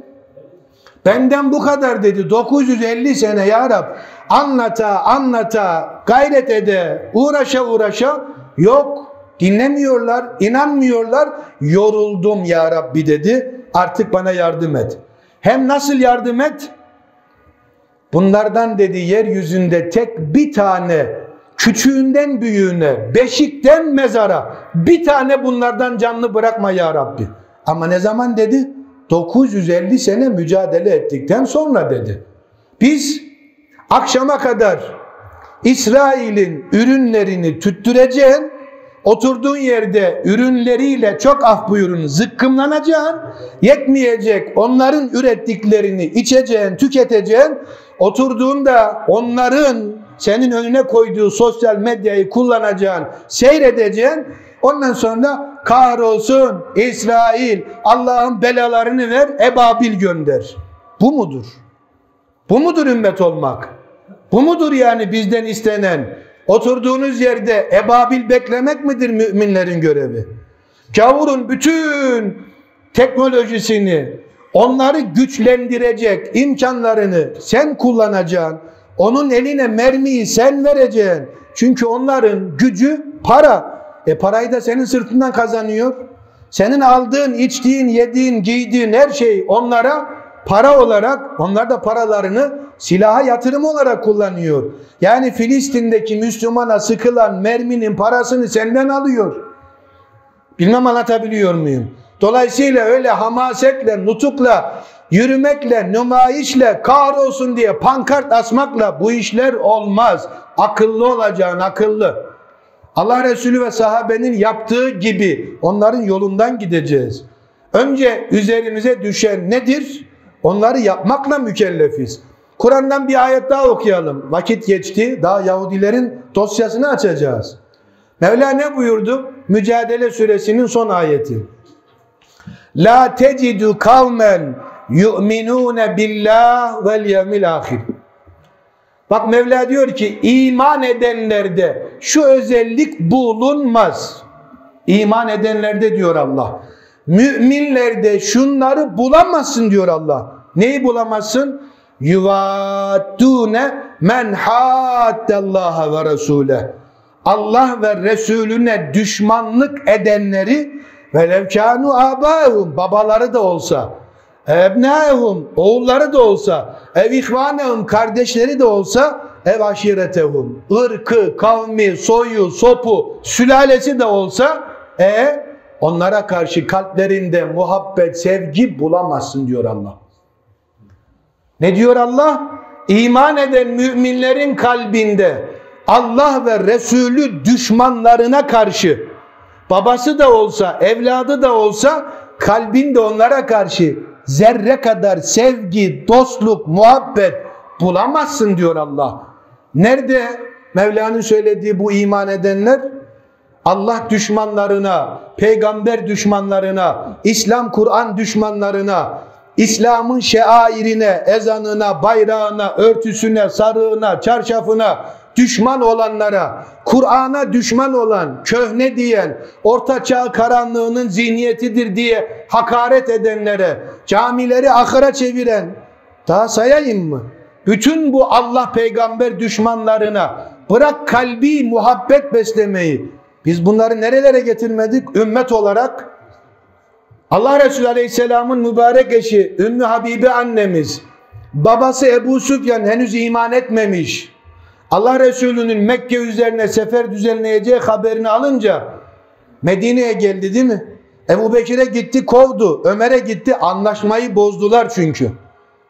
Benden bu kadar dedi. 950 sene Ya Rab anlata, gayret ede, uğraşa yok, dinlemiyorlar, inanmıyorlar. "Yoruldum Ya Rabbi" dedi. "Artık bana yardım et." Hem nasıl yardım et? Bunlardan dedi yeryüzünde tek bir tane, küçüğünden büyüğüne, beşikten mezara bir tane bunlardan canlı bırakma Ya Rabbi. Ama ne zaman dedi? 950 sene mücadele ettikten sonra dedi. Biz akşama kadar İsrail'in ürünlerini tüttüreceğin, oturduğun yerde ürünleriyle çok af buyurun zıkkımlanacaksın, yetmeyecek onların ürettiklerini içeceğin, tüketeceğin, oturduğunda onların senin önüne koyduğu sosyal medyayı kullanacaksın, seyredeceksin. Ondan sonra "Kahrolsun İsrail, Allah'ın belalarını ver, ebabil gönder." Bu mudur? Bu mudur ümmet olmak? Bu mudur yani bizden istenen? Oturduğunuz yerde ebabil beklemek midir müminlerin görevi? Kavurun bütün teknolojisini, onları güçlendirecek imkanlarını sen kullanacaksın. Onun eline mermiyi sen vereceksin. Çünkü onların gücü para. Parayı da senin sırtından kazanıyor. Senin aldığın, içtiğin, yediğin, giydiğin her şey onlara para olarak, onlar da paralarını silaha yatırım olarak kullanıyor. Yani Filistin'deki Müslümana sıkılan merminin parasını senden alıyor. Bilmem anlatabiliyor muyum? Dolayısıyla öyle hamasetle, nutukla, yürümekle, nümayişle, kahrolsun diye pankart asmakla bu işler olmaz. Akıllı olacaksın, akıllı. Allah Resulü ve sahabenin yaptığı gibi onların yolundan gideceğiz. Önce üzerimize düşen nedir? Onları yapmakla mükellefiz. Kur'an'dan bir ayet daha okuyalım. Vakit geçti. Daha Yahudilerin dosyasını açacağız. Mevla ne buyurdu? Mücadele suresinin son ayeti. La tecidu kavmen yu'minune billah vel yevmil ahir. Bak Mevla diyor ki iman edenlerde şu özellik bulunmaz. İman edenlerde diyor Allah. Müminlerde şunları bulamazsın diyor Allah. Neyi bulamazsın? Yuvaddune men haddallaha ve resule. Allah ve Resulüne düşmanlık edenleri velev kanu abahum, babaları da olsa, ebnahum, oğulları da olsa, ev ihvanahum, kardeşleri de olsa, ev aşiretehum, ırkı, kavmi, soyu, sopu, sülalesi de olsa, onlara karşı kalplerinde muhabbet, sevgi bulamazsın diyor Allah. Ne diyor Allah? İman eden müminlerin kalbinde Allah ve Resulü düşmanlarına karşı, babası da olsa, evladı da olsa, kalbinde onlara karşı zerre kadar sevgi, dostluk, muhabbet bulamazsın diyor Allah. Nerede Mevla'nın söylediği bu iman edenler? Allah düşmanlarına, peygamber düşmanlarına, İslam, Kur'an düşmanlarına, İslam'ın şairine, ezanına, bayrağına, örtüsüne, sarığına, çarşafına düşman olanlara, Kur'an'a düşman olan, köhne diyen, ortaçağ karanlığının zihniyetidir diye hakaret edenlere, camileri ahıra çeviren, daha sayayım mı? Bütün bu Allah peygamber düşmanlarına bırak kalbi muhabbet beslemeyi. Biz bunları nerelere getirmedik? Ümmet olarak Allah Resulü Aleyhisselam'ın mübarek eşi Ümmü Habibe annemiz, babası Ebu Süfyan henüz iman etmemiş. Allah Resulü'nün Mekke üzerine sefer düzenleyeceği haberini alınca Medine'ye geldi değil mi? Ebu Bekir'e gitti, kovdu. Ömer'e gitti, anlaşmayı bozdular çünkü.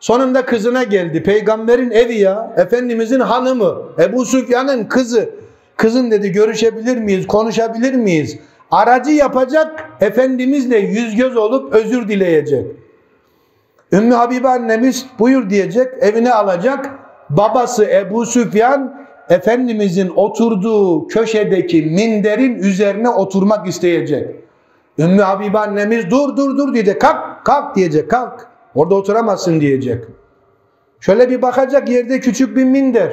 Sonunda kızına geldi. Peygamberin evi ya, Efendimizin hanımı, Ebu Süfyan'ın kızı. Kızım dedi, görüşebilir miyiz, konuşabilir miyiz? Aracı yapacak, Efendimizle yüz göz olup özür dileyecek. Ümmü Habibe annemiz buyur diyecek, evine alacak. Babası Ebu Süfyan, Efendimizin oturduğu köşedeki minderin üzerine oturmak isteyecek. Ümmü Habibe annemiz dur diyecek, kalk, kalk diyecek, kalk. Orada oturamazsın diyecek. Şöyle bir bakacak, yerde küçük bir minder.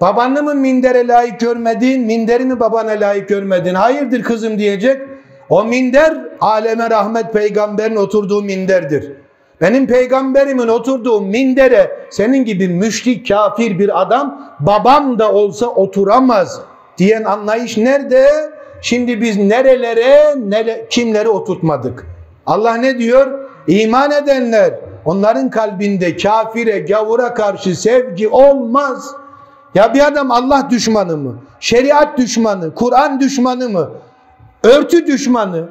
Babanı mı mindere layık görmedin, minderi mi babana layık görmedin? Hayırdır kızım diyecek. O minder, aleme rahmet peygamberin oturduğu minderdir. Benim peygamberimin oturduğu mindere senin gibi müşrik, kafir bir adam, babam da olsa oturamaz diyen anlayış nerede? Şimdi biz nerelere, kimleri oturtmadık? Allah ne diyor? İman edenler, onların kalbinde kafire, gavura karşı sevgi olmaz. Ya bir adam Allah düşmanı mı? Şeriat düşmanı, Kur'an düşmanı mı? Örtü düşmanı,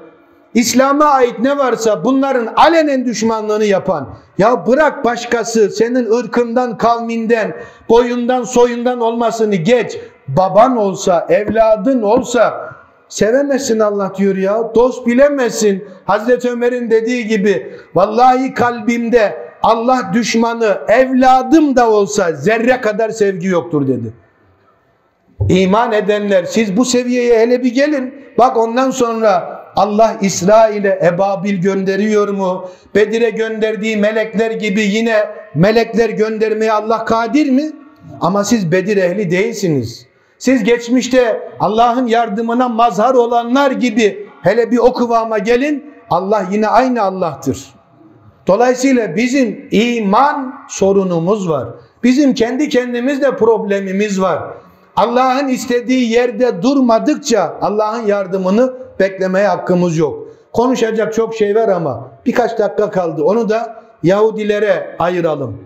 İslam'a ait ne varsa bunların alenen düşmanlığını yapan. Ya bırak başkası senin ırkından, kavminden, boyundan, soyundan olmasını geç. Baban olsa, evladın olsa sevemezsin Allah diyor ya. Dost bilemezsin. Hazreti Ömer'in dediği gibi vallahi kalbimde Allah düşmanı evladım da olsa zerre kadar sevgi yoktur dedi. İman edenler siz bu seviyeye hele bir gelin. Bak ondan sonra Allah İsrail'e ebabil gönderiyor mu? Bedir'e gönderdiği melekler gibi yine melekler göndermeye Allah kadir mi? Ama siz Bedir ehli değilsiniz. Siz geçmişte Allah'ın yardımına mazhar olanlar gibi hele bir o kıvama gelin. Allah yine aynı Allah'tır. Dolayısıyla bizim iman sorunumuz var. Bizim kendi kendimizle problemimiz var. Allah'ın istediği yerde durmadıkça Allah'ın yardımını beklemeye hakkımız yok. Konuşacak çok şey var ama birkaç dakika kaldı. Onu da Yahudilere ayıralım.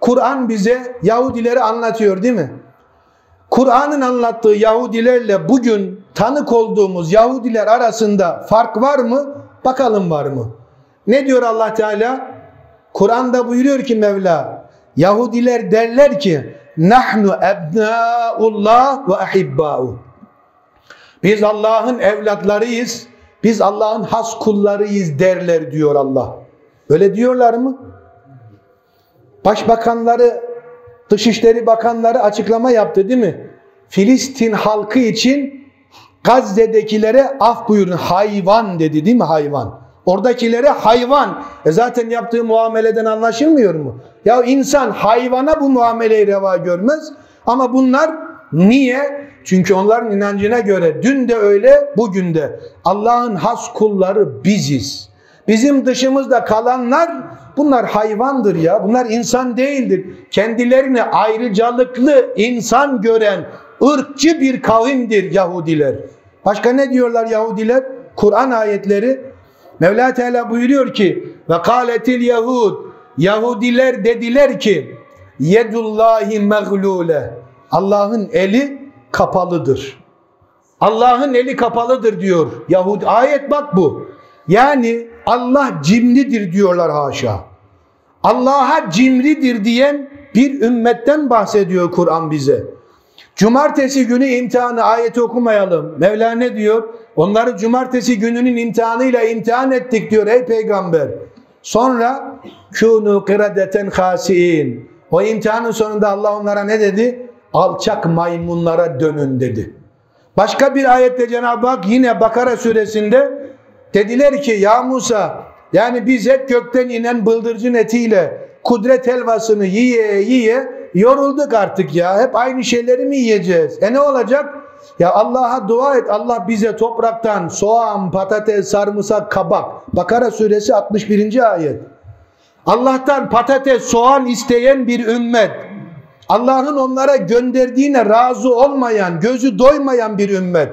Kur'an bize Yahudileri anlatıyor değil mi? Kur'an'ın anlattığı Yahudilerle bugün tanık olduğumuz Yahudiler arasında fark var mı? Bakalım var mı? Ne diyor Allah Teala? Kur'an'da buyuruyor ki Mevla, Yahudiler derler ki nahnu ebnaullah ve ahibba'u. Biz Allah'ın evlatlarıyız. Biz Allah'ın has kullarıyız derler diyor Allah. Öyle diyorlar mı? Başbakanları, Dışişleri Bakanları açıklama yaptı değil mi? Filistin halkı için Gazze'dekilere af buyurun, hayvan dedi değil mi, hayvan? Oradakilere hayvan. Zaten yaptığı muameleden anlaşılmıyor mu? Ya insan hayvana bu muameleyi reva görmez. Ama bunlar niye? Çünkü onların inancına göre dün de öyle, bugün de Allah'ın has kulları biziz. Bizim dışımızda kalanlar bunlar hayvandır ya. Bunlar insan değildir. Kendilerini ayrıcalıklı insan gören ırkçı bir kavimdir Yahudiler. Başka ne diyorlar Yahudiler? Kur'an ayetleri. Mevla Teala buyuruyor ki ve kâletil Yahud, Yahudiler dediler ki yedullahi meglule, Allah'ın eli kapalıdır. Allah'ın eli kapalıdır diyor Yahudi. Ayet bak bu. Yani Allah cimridir diyorlar, haşa. Allah'a cimridir diyen bir ümmetten bahsediyor Kur'an bize. Cumartesi günü imtihanı ayeti okumayalım. Mevla ne diyor? Onları cumartesi gününün imtihanıyla imtihan ettik diyor ey peygamber. Sonra kûnû kiradeten hâsiin. O imtihanın sonunda Allah onlara ne dedi? Alçak maymunlara dönün dedi. Başka bir ayette Cenab-ı Hak yine Bakara suresinde dediler ki ya Musa, yani biz hep gökten inen bıldırcın etiyle kudret helvasını yiye yiye yorulduk artık ya. Hep aynı şeyleri mi yiyeceğiz? E ne olacak? Ya Allah'a dua et. Allah bize topraktan soğan, patates, sarımsak, kabak. Bakara suresi 61. ayet. Allah'tan patates, soğan isteyen bir ümmet. Allah'ın onlara gönderdiğine razı olmayan, gözü doymayan bir ümmet.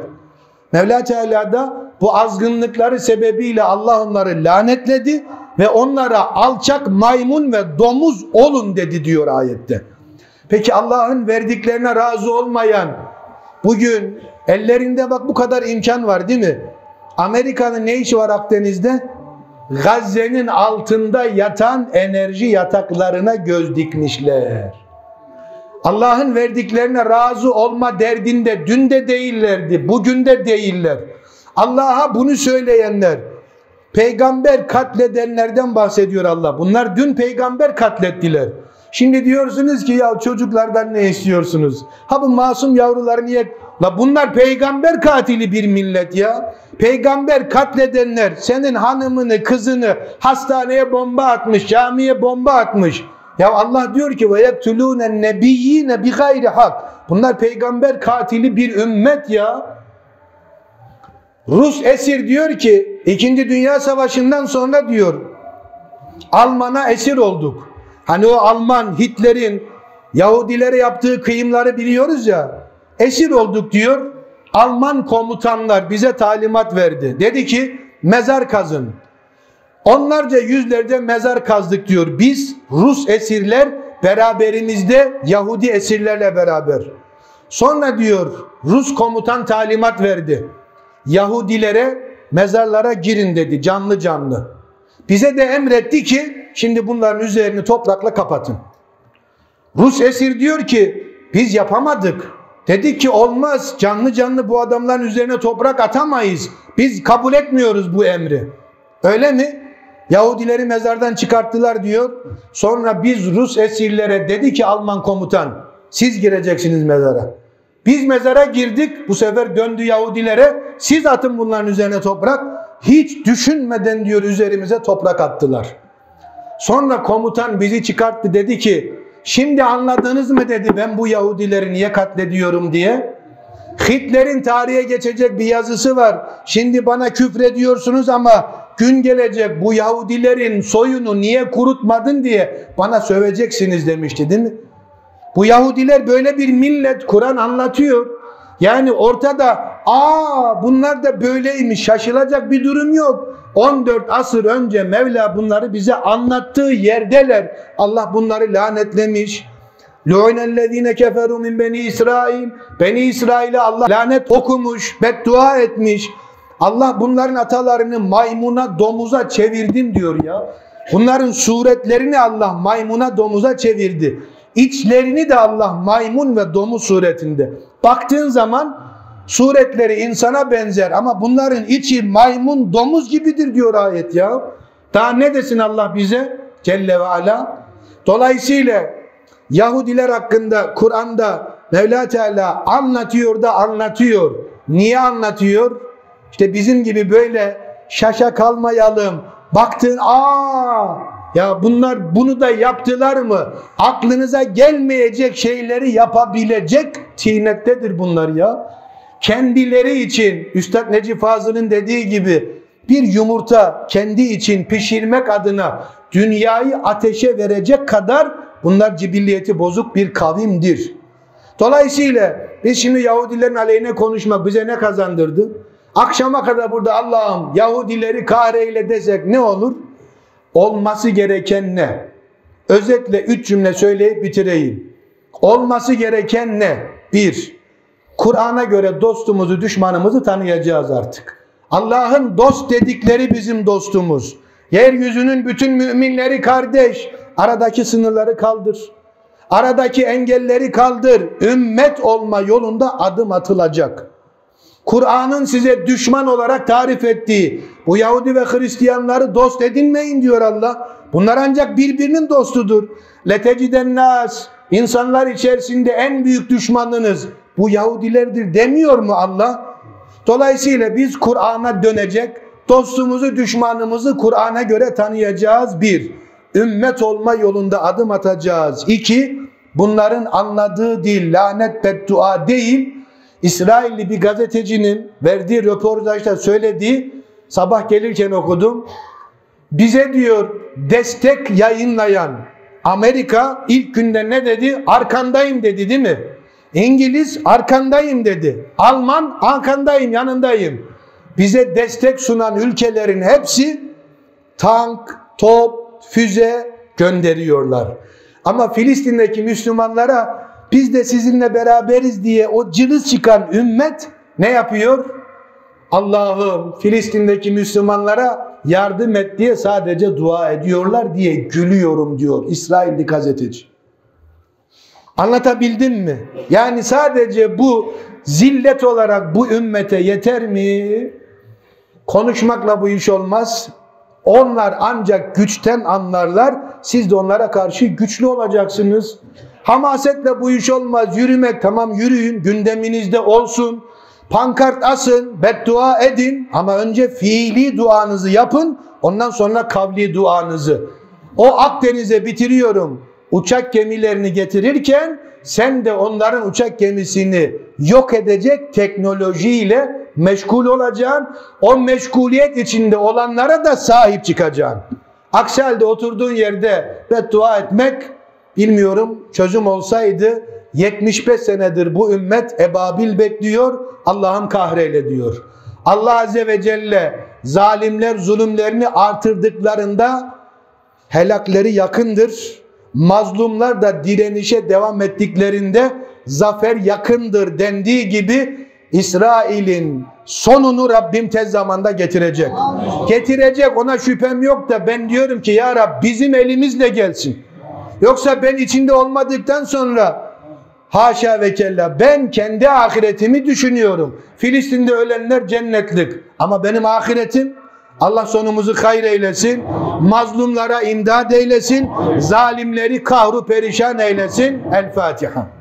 Mevla Teala da bu azgınlıkları sebebiyle Allah onları lanetledi ve onlara alçak maymun ve domuz olun dedi diyor ayette. Peki Allah'ın verdiklerine razı olmayan, bugün ellerinde bak bu kadar imkan var değil mi? Amerika'nın ne işi var Akdeniz'de? Gazze'nin altında yatan enerji yataklarına göz dikmişler. Allah'ın verdiklerine razı olma derdinde dün de değillerdi, bugün de değiller. Allah'a bunu söyleyenler, peygamber katledenlerden bahsediyor Allah. Bunlar dün peygamber katlettiler. Şimdi diyorsunuz ki ya çocuklardan ne istiyorsunuz? Ha bu masum yavrular niye? La bunlar peygamber katili bir millet ya. Peygamber katledenler senin hanımını, kızını hastaneye bomba atmış, camiye bomba atmış. Ya Allah diyor ki ve yektulûne nebiyyîne bi gayri hak. Bunlar peygamber katili bir ümmet ya. Rus esir diyor ki 2. Dünya Savaşı'ndan sonra diyor Alman'a esir olduk. Hani o Alman Hitler'in Yahudilere yaptığı kıyımları biliyoruz ya. Esir olduk diyor. Alman komutanlar bize talimat verdi. Dedi ki mezar kazın. Onlarca yüzlerce mezar kazdık diyor. Biz Rus esirler beraberimizde, Yahudi esirlerle beraber. Sonra diyor Rus komutan talimat verdi. Yahudilere mezarlara girin dedi canlı canlı. Bize de emretti ki şimdi bunların üzerini toprakla kapatın. Rus esir diyor ki biz yapamadık. Dedik ki olmaz, canlı canlı bu adamların üzerine toprak atamayız. Biz kabul etmiyoruz bu emri. Öyle mi? Yahudileri mezardan çıkarttılar diyor. Sonra biz Rus esirlere dedi ki Alman komutan siz gireceksiniz mezara. Biz mezara girdik, bu sefer döndü Yahudilere siz atın bunların üzerine toprak. Hiç düşünmeden diyor üzerimize toprak attılar. Sonra komutan bizi çıkarttı dedi ki şimdi anladınız mı dedi ben bu Yahudileri niye katlediyorum diye. Hitler'in tarihe geçecek bir yazısı var. Şimdi bana küfrediyorsunuz ama gün gelecek bu Yahudilerin soyunu niye kurutmadın diye bana söveceksiniz demişti, değil mi? Bu Yahudiler böyle bir millet, Kur'an anlatıyor. Yani ortada bunlar da böyleymiş, şaşılacak bir durum yok. 14 asır önce Mevla bunları bize anlattığı yerdeler. Allah bunları lanetlemiş. Lu'inellezine keferu min beni İsrail. Beni İsrail'e Allah lanet okumuş, beddua etmiş. Allah bunların atalarını maymuna, domuza çevirdim diyor ya. Bunların suretlerini Allah maymuna, domuza çevirdi. İçlerini de Allah maymun ve domuz suretinde. Baktığın zaman suretleri insana benzer ama bunların içi maymun, domuz gibidir diyor ayet ya. Daha ne desin Allah bize Celle ve Ala? Dolayısıyla Yahudiler hakkında Kur'an'da Mevla Teala anlatıyor da anlatıyor. Niye anlatıyor? İşte bizim gibi böyle şaşa kalmayalım. Baktın ya bunlar bunu da yaptılar mı? Aklınıza gelmeyecek şeyleri yapabilecek tinettedir bunlar ya. Kendileri için Üstad Necip Fazıl'ın dediği gibi bir yumurta kendi için pişirmek adına dünyayı ateşe verecek kadar bunlar cibilliyeti bozuk bir kavimdir. Dolayısıyla biz şimdi Yahudilerin aleyhine konuşmak bize ne kazandırdı? Akşama kadar burada Allah'ım Yahudileri kahreyle desek ne olur? Olması gereken ne? Özetle 3 cümle söyleyip bitireyim. Olması gereken ne? 1. Kur'an'a göre dostumuzu, düşmanımızı tanıyacağız artık. Allah'ın dost dedikleri bizim dostumuz. Yeryüzünün bütün müminleri kardeş. Aradaki sınırları kaldır. Aradaki engelleri kaldır. Ümmet olma yolunda adım atılacak. Kur'an'ın size düşman olarak tarif ettiği bu Yahudi ve Hristiyanları dost edinmeyin diyor Allah. Bunlar ancak birbirinin dostudur. Letecidennas, insanlar içerisinde en büyük düşmanınız bu Yahudilerdir demiyor mu Allah? Dolayısıyla biz Kur'an'a dönecek, dostumuzu, düşmanımızı Kur'an'a göre tanıyacağız. 1. Ümmet olma yolunda adım atacağız. 2. Bunların anladığı dil lanet, beddua değil. İsrailli bir gazetecinin verdiği röportajda söylediği, sabah gelirken okudum. Bize diyor destek yayınlayan Amerika ilk günde ne dedi? Arkandayım dedi, değil mi? İngiliz arkandayım dedi. Alman arkandayım, yanındayım. Bize destek sunan ülkelerin hepsi tank, top, füze gönderiyorlar. Ama Filistin'deki Müslümanlara biz de sizinle beraberiz diye o cılız çıkan ümmet ne yapıyor? Allah'ım Filistin'deki Müslümanlara yardım et diye sadece dua ediyorlar diye gülüyorum diyor İsrailli gazeteci. Anlatabildim mi? Yani sadece bu zillet olarak bu ümmete yeter mi? Konuşmakla bu iş olmaz. Onlar ancak güçten anlarlar. Siz de onlara karşı güçlü olacaksınız. Hamasetle bu iş olmaz. Yürümek, tamam yürüyün, gündeminizde olsun. Pankart asın, beddua edin ama önce fiili duanızı yapın, ondan sonra kavli duanızı. O Akdeniz'e bitiriyorum. Uçak gemilerini getirirken sen de onların uçak gemisini yok edecek teknolojiyle meşgul olacaksın. O meşguliyet içinde olanlara da sahip çıkacaksın. Aksi halde oturduğun yerde beddua etmek, bilmiyorum, çözüm olsaydı 75 senedir bu ümmet ebabil bekliyor, Allah'ım kahreyle diyor. Allah Azze ve Celle zalimler zulümlerini artırdıklarında helakleri yakındır. Mazlumlar da direnişe devam ettiklerinde zafer yakındır dendiği gibi İsrail'in sonunu Rabbim tez zamanda getirecek. Getirecek, ona şüphem yok da ben diyorum ki ya Rab bizim elimizle gelsin. Yoksa ben içinde olmadıktan sonra haşa ve kella ben kendi ahiretimi düşünüyorum. Filistin'de ölenler cennetlik ama benim ahiretim, Allah sonumuzu hayır eylesin, mazlumlara imdad eylesin, zalimleri kahru perişan eylesin. El Fatiha.